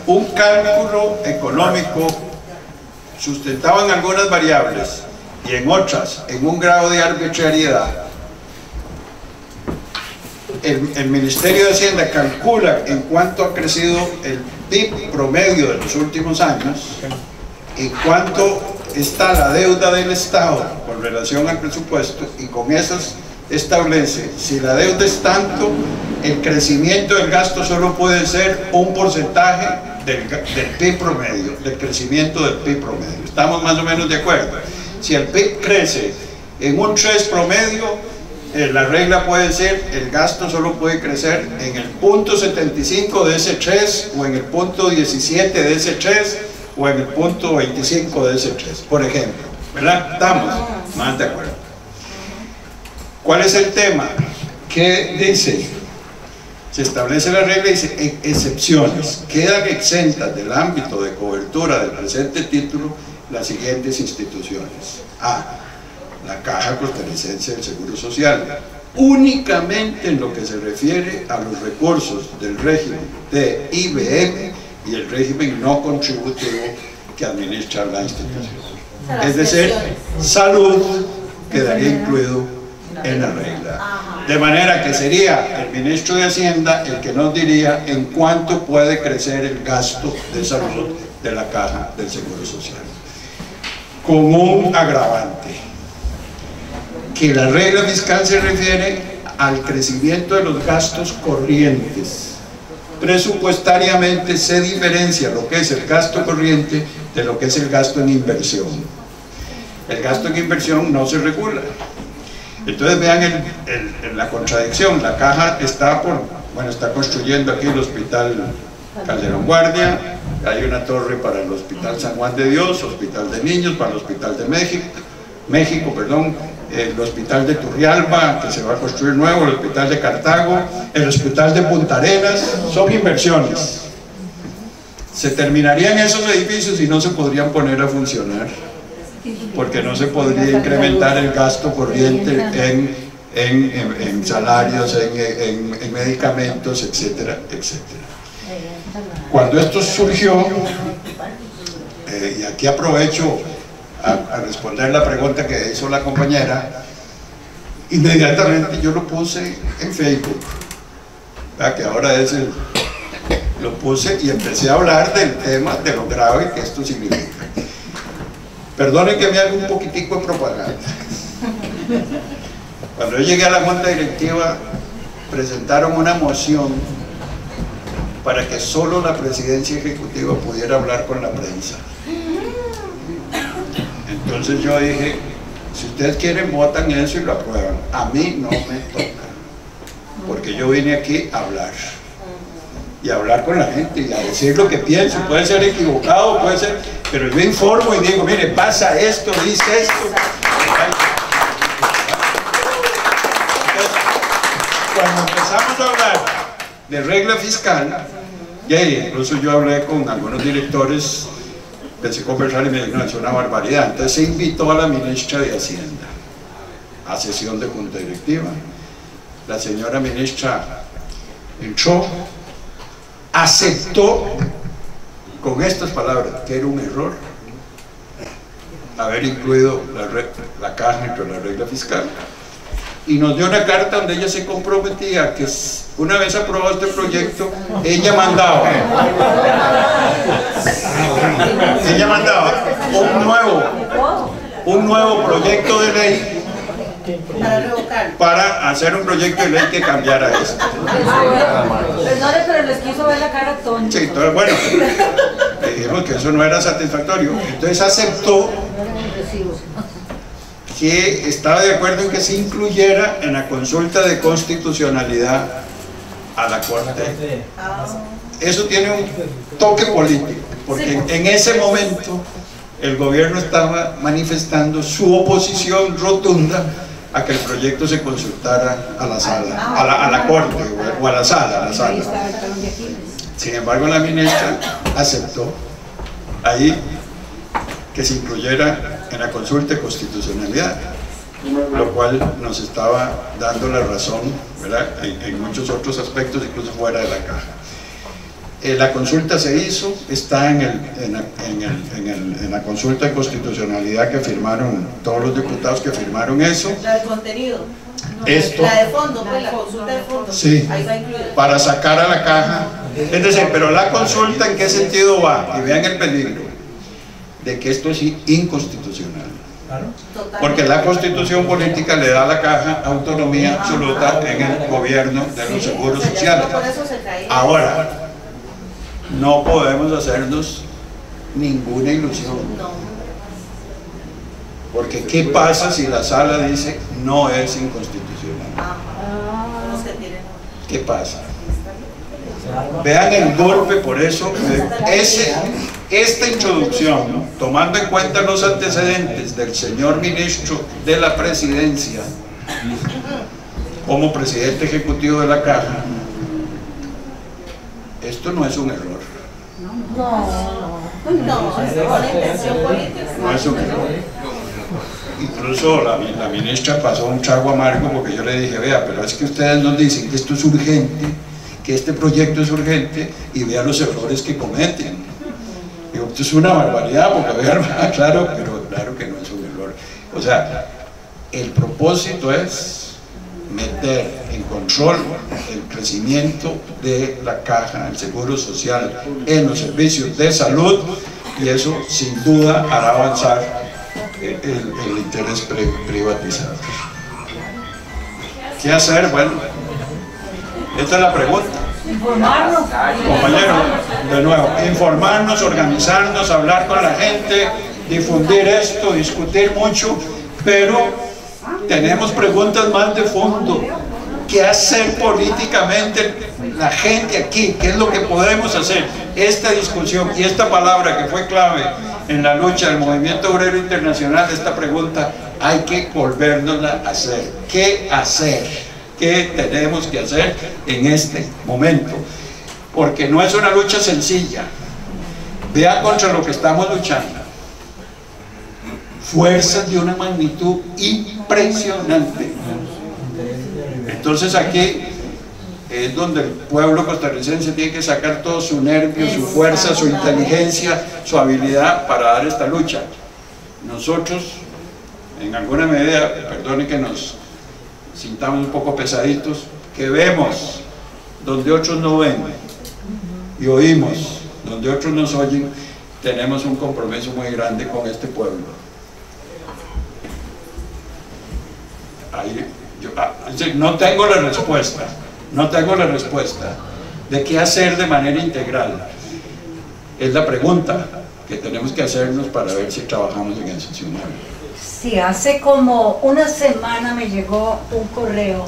un cálculo económico sustentado en algunas variables y en otras en un grado de arbitrariedad. El Ministerio de Hacienda calcula en cuánto ha crecido el PIB promedio de los últimos años, en cuánto está la deuda del Estado con relación al presupuesto, y con esas establece, si la deuda es tanto, el crecimiento del gasto solo puede ser un porcentaje del PIB promedio, del crecimiento del PIB promedio. Estamos más o menos de acuerdo. Si el PIB crece en un 3 promedio, la regla puede ser, el gasto solo puede crecer en el punto 75 de ese 3, o en el punto 17 de ese 3, o en el punto 25 de ese 3, por ejemplo, ¿verdad? Estamos más de acuerdo. ¿Cuál es el tema? ¿Qué dice? Se establece la regla y dice, excepciones. Quedan exentas del ámbito de cobertura del presente título las siguientes instituciones. A. La Caja Costarricense del Seguro Social, únicamente en lo que se refiere a los recursos del régimen de IBM y el régimen no contributivo que administra la institución. Es decir, salud quedaría incluido en la regla. De manera que sería el ministro de Hacienda el que nos diría en cuánto puede crecer el gasto de salud de la Caja del Seguro Social. Con un agravante, que la regla fiscal se refiere al crecimiento de los gastos corrientes. Presupuestariamente se diferencia lo que es el gasto corriente de lo que es el gasto en inversión. El gasto en inversión no se regula. Entonces vean la contradicción. La Caja está construyendo aquí el Hospital Calderón Guardia, hay una torre para el Hospital San Juan de Dios, Hospital de Niños, para el Hospital de México, el Hospital de Turrialba, que se va a construir nuevo, el Hospital de Cartago, el Hospital de Punta Arenas. Son inversiones. Se terminarían esos edificios y no se podrían poner a funcionar, porque no se podría incrementar el gasto corriente en salarios, en medicamentos, etcétera, etcétera. Cuando esto surgió, y aquí aprovecho a responder la pregunta que hizo la compañera, inmediatamente yo lo puse en Facebook, que ahora es lo puse, y empecé a hablar del tema, de lo grave que esto significa. Perdonen que me haga un poquitico de propaganda. Cuando yo llegué a la Junta Directiva, presentaron una moción para que solo la presidencia ejecutiva pudiera hablar con la prensa. Entonces yo dije, si ustedes quieren, votan eso y lo aprueban. A mí no me toca, porque yo vine aquí a hablar. Y hablar con la gente y a decir lo que pienso. Puede ser equivocado, puede ser, pero yo informo y digo, mire, pasa esto, dice esto. Entonces, cuando empezamos a hablar de regla fiscal, y ahí incluso yo hablé con algunos directores, empecé a conversar y me dijeron, no, es una barbaridad. Entonces se invitó a la ministra de Hacienda a sesión de Junta Directiva. La señora ministra entró, aceptó con estas palabras que era un error haber incluido la Caja dentro de la regla fiscal, y nos dio una carta donde ella se comprometía que una vez aprobado este proyecto ella mandaba un nuevo proyecto de ley para hacer un proyecto de ley que cambiara esto. Perdone, pero les quiso ver la cara tonta. Sí, entonces bueno, le dijimos que eso no era satisfactorio. Entonces aceptó que estaba de acuerdo en que se incluyera en la consulta de constitucionalidad a la Corte. Eso tiene un toque político, porque en ese momento el gobierno estaba manifestando su oposición rotunda a que el proyecto se consultara a la sala, a la corte, o a la sala, Sin embargo, la ministra aceptó ahí que se incluyera en la consulta de constitucionalidad, lo cual nos estaba dando la razón, ¿verdad?, en muchos otros aspectos, incluso fuera de la caja. La consulta se hizo, está en la consulta de constitucionalidad que firmaron todos los diputados que firmaron eso. La de contenido, no, esto, la de fondo, pues, la consulta de fondo. Sí, para sacar a la caja. Es decir, pero la consulta, ¿en qué sentido va? Y vean el peligro de que esto es inconstitucional. Porque la constitución política le da a la caja autonomía absoluta en el gobierno de los seguros sociales. Ahora, no podemos hacernos ninguna ilusión, porque ¿qué pasa si la sala dice no es inconstitucional? ¿Qué pasa? Vean el golpe. Por eso esta introducción, ¿no?, tomando en cuenta los antecedentes del señor ministro de la presidencia como presidente ejecutivo de la caja, esto no es un error. No es un error. Incluso la ministra pasó un trago amargo, porque yo le dije: vea, pero es que ustedes nos dicen que esto es urgente, que este proyecto es urgente, y vea los errores que cometen. Digo, esto es una barbaridad, porque vea, claro, pero claro que no es un error. O sea, el propósito es meter en control el crecimiento de la caja, el seguro social, en los servicios de salud, y eso sin duda hará avanzar el interés privatizado. ¿Qué hacer? Bueno, esta es la pregunta. Informarnos, compañero, de nuevo, informarnos, organizarnos, hablar con la gente, difundir esto, discutir mucho, pero tenemos preguntas más de fondo. ¿Qué hacer políticamente la gente aquí? ¿Qué es lo que podemos hacer? Esta discusión y esta palabra que fue clave en la lucha del Movimiento Obrero Internacional, esta pregunta hay que volvernosla a hacer. ¿Qué hacer? ¿Qué tenemos que hacer en este momento? Porque no es una lucha sencilla. Vea contra lo que estamos luchando. Fuerzas de una magnitud impresionante. Entonces aquí es donde el pueblo costarricense tiene que sacar todo su nervio, su fuerza, su inteligencia, su habilidad para dar esta lucha. Nosotros, en alguna medida, perdone que nos sintamos un poco pesaditos, que vemos donde otros no ven y oímos donde otros nos oyen, tenemos un compromiso muy grande con este pueblo. No tengo la respuesta, de qué hacer de manera integral. Es la pregunta que tenemos que hacernos para ver si trabajamos en eso. Sí, hace como una semana me llegó un correo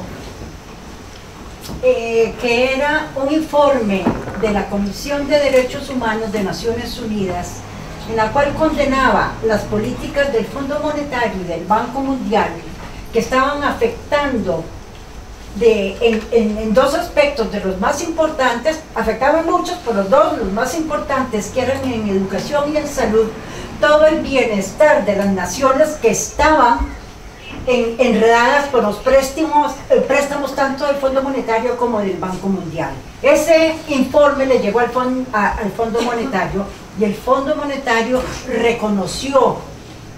que era un informe de la Comisión de Derechos Humanos de Naciones Unidas, en la cual condenaba las políticas del Fondo Monetario y del Banco Mundial, que estaban afectando en dos aspectos de los más importantes. Afectaban muchos, pero los más importantes, que eran en educación y en salud, todo el bienestar de las naciones que estaban enredadas por los préstamos tanto del Fondo Monetario como del Banco Mundial. Ese informe le llegó al Fondo Monetario, y el Fondo Monetario reconoció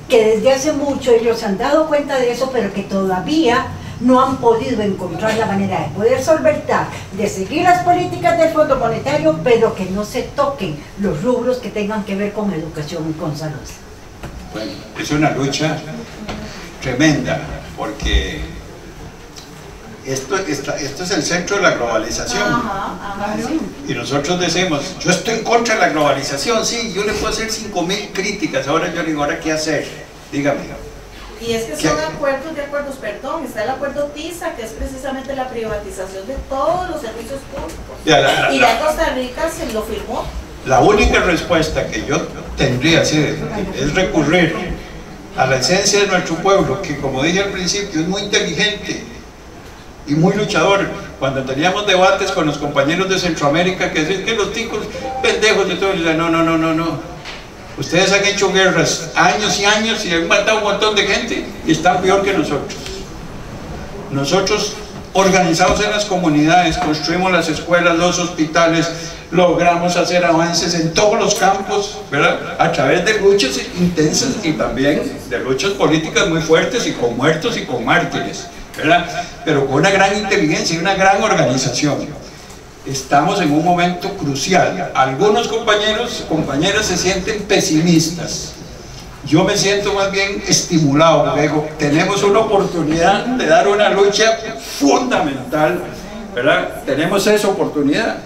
que desde hace mucho ellos se han dado cuenta de eso, pero que todavía no han podido encontrar la manera de poder solventar, de seguir las políticas del Fondo Monetario, pero que no se toquen los rubros que tengan que ver con educación y con salud. Bueno, es una lucha tremenda, porque esto es el centro de la globalización. Sí. Y nosotros decimos: yo estoy en contra de la globalización, sí, yo le puedo hacer 5.000 críticas. Ahora yo le digo: ¿ahora qué hacer? Dígame. Y es que son acuerdos, perdón, está el acuerdo TISA, que es precisamente la privatización de todos los servicios públicos. Y ya Costa Rica se lo firmó. La única respuesta que yo tendría es recurrir a la esencia de nuestro pueblo, que como dije al principio es muy inteligente y muy luchador. Cuando teníamos debates con los compañeros de Centroamérica que decían que los ticos pendejos y todo, decían, no, ustedes han hecho guerras años y años y han matado un montón de gente y están peor que nosotros. Nosotros organizados en las comunidades, construimos las escuelas, los hospitales, logramos hacer avances en todos los campos, ¿verdad? A través de luchas intensas y también de luchas políticas muy fuertes y con muertos y con mártires, ¿verdad? Pero con una gran inteligencia y una gran organización. Estamos en un momento crucial. Algunos compañeros, compañeras se sienten pesimistas. Yo me siento más bien estimulado, luego tenemos una oportunidad de dar una lucha fundamental, ¿verdad? Tenemos esa oportunidad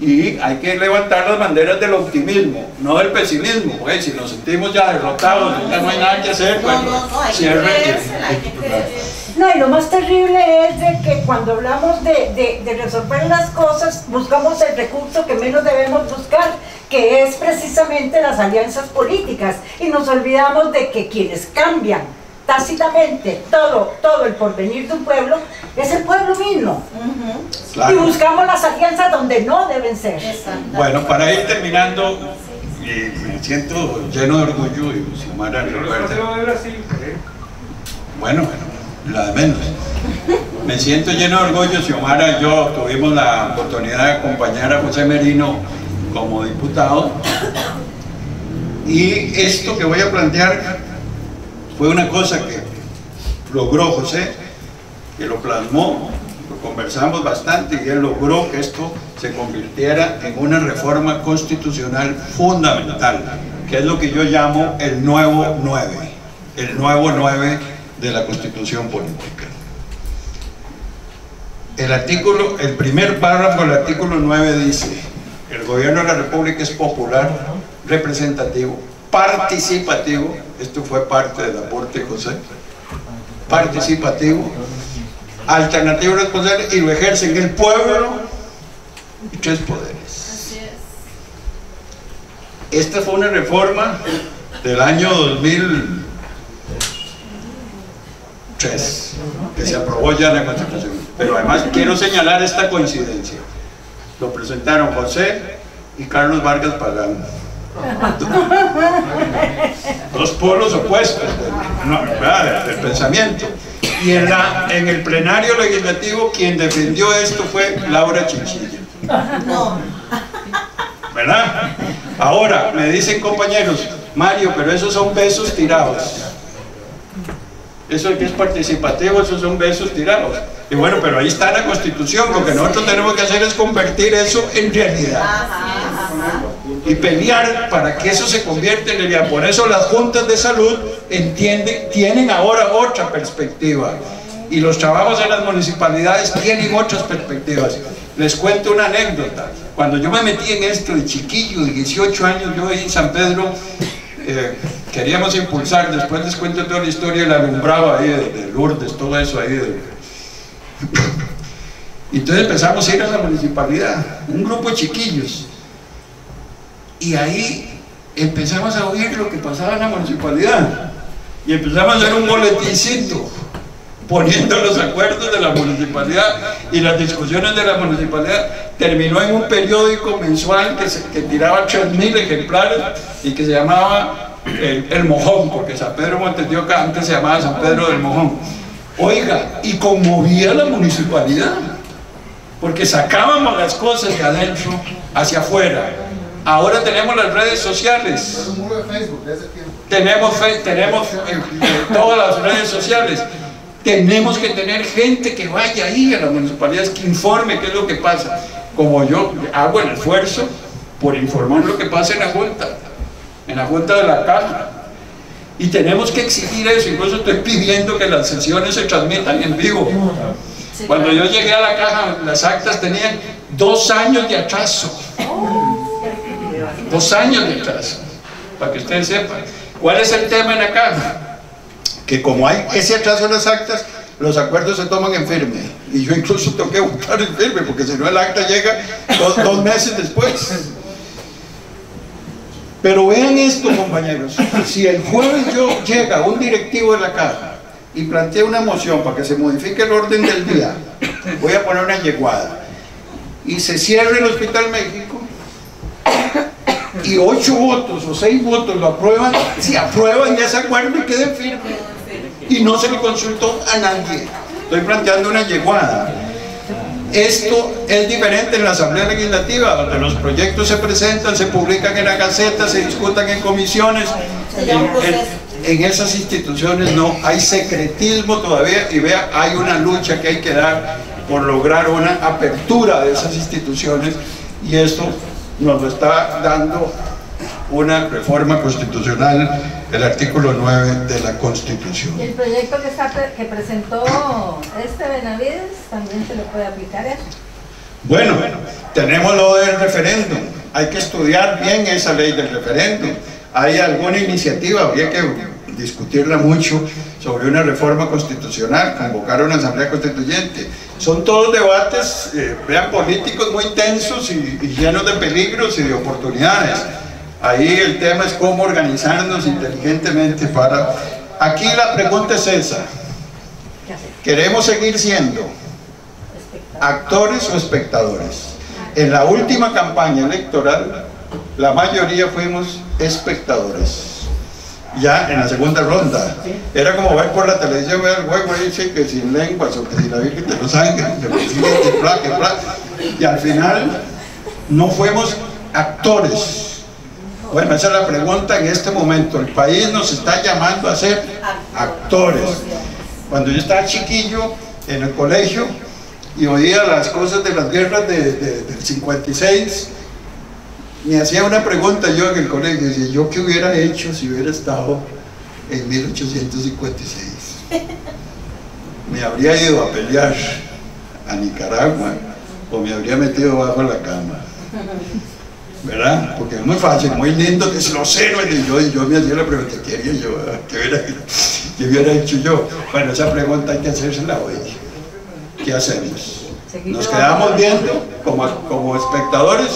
y hay que levantar las banderas del optimismo, no del pesimismo, porque si nos sentimos ya derrotados, ya no hay nada que hacer, pues no, y lo más terrible es de que cuando hablamos de resolver las cosas, buscamos el recurso que menos debemos buscar, que es precisamente las alianzas políticas, y nos olvidamos de que quienes cambian tácitamente todo el porvenir de un pueblo es el pueblo mismo. Claro. Y buscamos las alianzas donde no deben ser. Bueno, para ir terminando, me siento lleno de orgullo y Xiomara recuerda. Bueno. La menos. Me siento lleno de orgullo. Xiomara y yo tuvimos la oportunidad de acompañar a José Merino como diputado, y esto que voy a plantear fue una cosa que logró José, que lo plasmó, lo conversamos bastante, y él logró que esto se convirtiera en una reforma constitucional fundamental, que es lo que yo llamo el nuevo 9, el nuevo 9 de la Constitución Política. El primer párrafo del artículo 9 dice: el gobierno de la República es popular, representativo, participativo. Esto fue parte del aporte de José. Participativo, alternativo, responsable, y lo ejercen el pueblo y tres poderes. Esta fue una reforma del año 2003, que se aprobó ya en la Constitución. Pero además quiero señalar esta coincidencia: lo presentaron José y Carlos Vargas Pagán, dos polos opuestos del pensamiento, y en el plenario legislativo quien defendió esto fue Laura Chinchilla, ¿verdad? Ahora me dicen compañeros: Mario, pero esos son besos tirados. Eso que es participativo, esos son besos tirados. Y bueno, pero ahí está la Constitución. Lo que nosotros tenemos que hacer es convertir eso en realidad. Y pelear para que eso se convierta en realidad. Por eso las juntas de salud tienen ahora otra perspectiva. Y los trabajos en las municipalidades tienen otras perspectivas. Les cuento una anécdota. Cuando yo me metí en esto de chiquillo, de 18 años, yo en San Pedro... queríamos impulsar, después les cuento toda la historia del alumbrado ahí de Lourdes, todo eso ahí entonces empezamos a ir a la municipalidad, un grupo de chiquillos, y ahí empezamos a oír lo que pasaba en la municipalidad y empezamos a hacer un boletincito poniendo los acuerdos de la municipalidad y las discusiones de la municipalidad. Terminó en un periódico mensual que tiraba 3.000 ejemplares y que se llamaba el Mojón, porque San Pedro Montedioca antes se llamaba San Pedro del Mojón. Oiga, y conmovía a la municipalidad, porque sacábamos las cosas de adentro hacia afuera. Ahora tenemos las redes sociales, es un muro de Facebook de ese tiempo. Tenemos todas las redes sociales. Tenemos que tener gente que vaya ahí a las municipalidades, que informe qué es lo que pasa. Como yo hago el esfuerzo por informar lo que pasa en la Junta de la Caja. Y tenemos que exigir eso. Incluso estoy pidiendo que las sesiones se transmitan en vivo. Cuando yo llegué a la Caja, las actas tenían 2 años de atraso. 2 años de atraso. Para que ustedes sepan. ¿Cuál es el tema en la Caja? Que como hay ese atraso en las actas, los acuerdos se toman en firme, y yo incluso tengo que votar en firme, porque si no el acta llega 2 meses después. Pero vean esto, compañeros, si el jueves yo llega un directivo de la Caja y plantea una moción para que se modifique el orden del día, voy a poner una yeguada, y se cierre el Hospital México, y 8 votos o 6 votos lo aprueban, si aprueban ya ese acuerdo y queden firmes, y no se le consultó a nadie. Estoy planteando una yeguada. Esto es diferente en la Asamblea Legislativa, donde los proyectos se presentan, se publican en la Gaceta, se discutan en comisiones. En esas instituciones no hay secretismo todavía, y vea, hay una lucha que hay que dar por lograr una apertura de esas instituciones, y esto nos lo está dando una reforma constitucional, el artículo 9 de la Constitución. ¿Y el proyecto que presentó este Benavides también se le puede aplicar eso? Bueno, tenemos lo del referéndum, hay que estudiar bien esa ley del referéndum. Hay alguna iniciativa, habría que discutirla mucho, sobre una reforma constitucional, convocar una asamblea constituyente. Son todos debates, vean, políticos muy intensos y llenos de peligros y de oportunidades. Ahí el tema es cómo organizarnos inteligentemente para... Aquí la pregunta es esa: ¿queremos seguir siendo actores o espectadores? En la última campaña electoral, la mayoría fuimos espectadores. Ya en la segunda ronda era como ver por la televisión, ver el juego, dice que sin lenguas o que sin la Virgen de los Ángeles, y al final no fuimos actores. Bueno, esa es la pregunta en este momento. El país nos está llamando a ser actores. Cuando yo estaba chiquillo en el colegio y oía las cosas de las guerras del 56, me hacía una pregunta yo en el colegio, decía, ¿yo qué hubiera hecho si hubiera estado en 1856? ¿Me habría ido a pelear a Nicaragua o me habría metido bajo la cama? ¿Verdad? Porque es muy fácil, muy lindo, que es los héroes. Y yo me hacía la pregunta, ¿qué haría yo? ¿Qué hubiera hecho yo? Bueno, esa pregunta hay que hacérsela hoy. ¿Qué hacemos? ¿Nos quedamos viendo como espectadores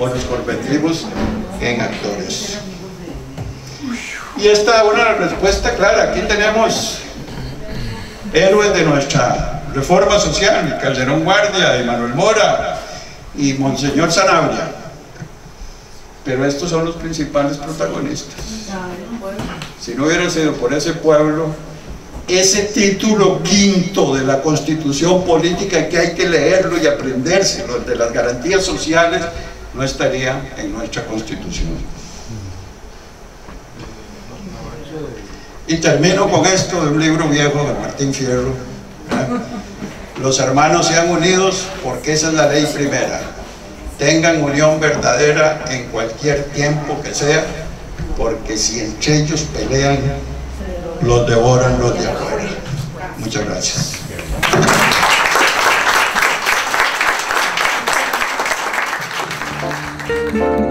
o nos convertimos en actores? Y esta es una respuesta clara. Aquí tenemos héroes de nuestra reforma social: Calderón Guardia, Manuel Mora y Monseñor Sanabria. Pero estos son los principales protagonistas. Si no hubiera sido por ese pueblo, ese título quinto de la Constitución Política, que hay que leerlo y aprendérselo, de las garantías sociales, no estaría en nuestra Constitución. Y termino con esto de un libro viejo de Martín Fierro, ¿verdad? Los hermanos sean unidos, porque esa es la ley primera. Tengan unión verdadera en cualquier tiempo que sea, porque si entre ellos pelean, los devoran los de afuera. Muchas gracias. Thank you.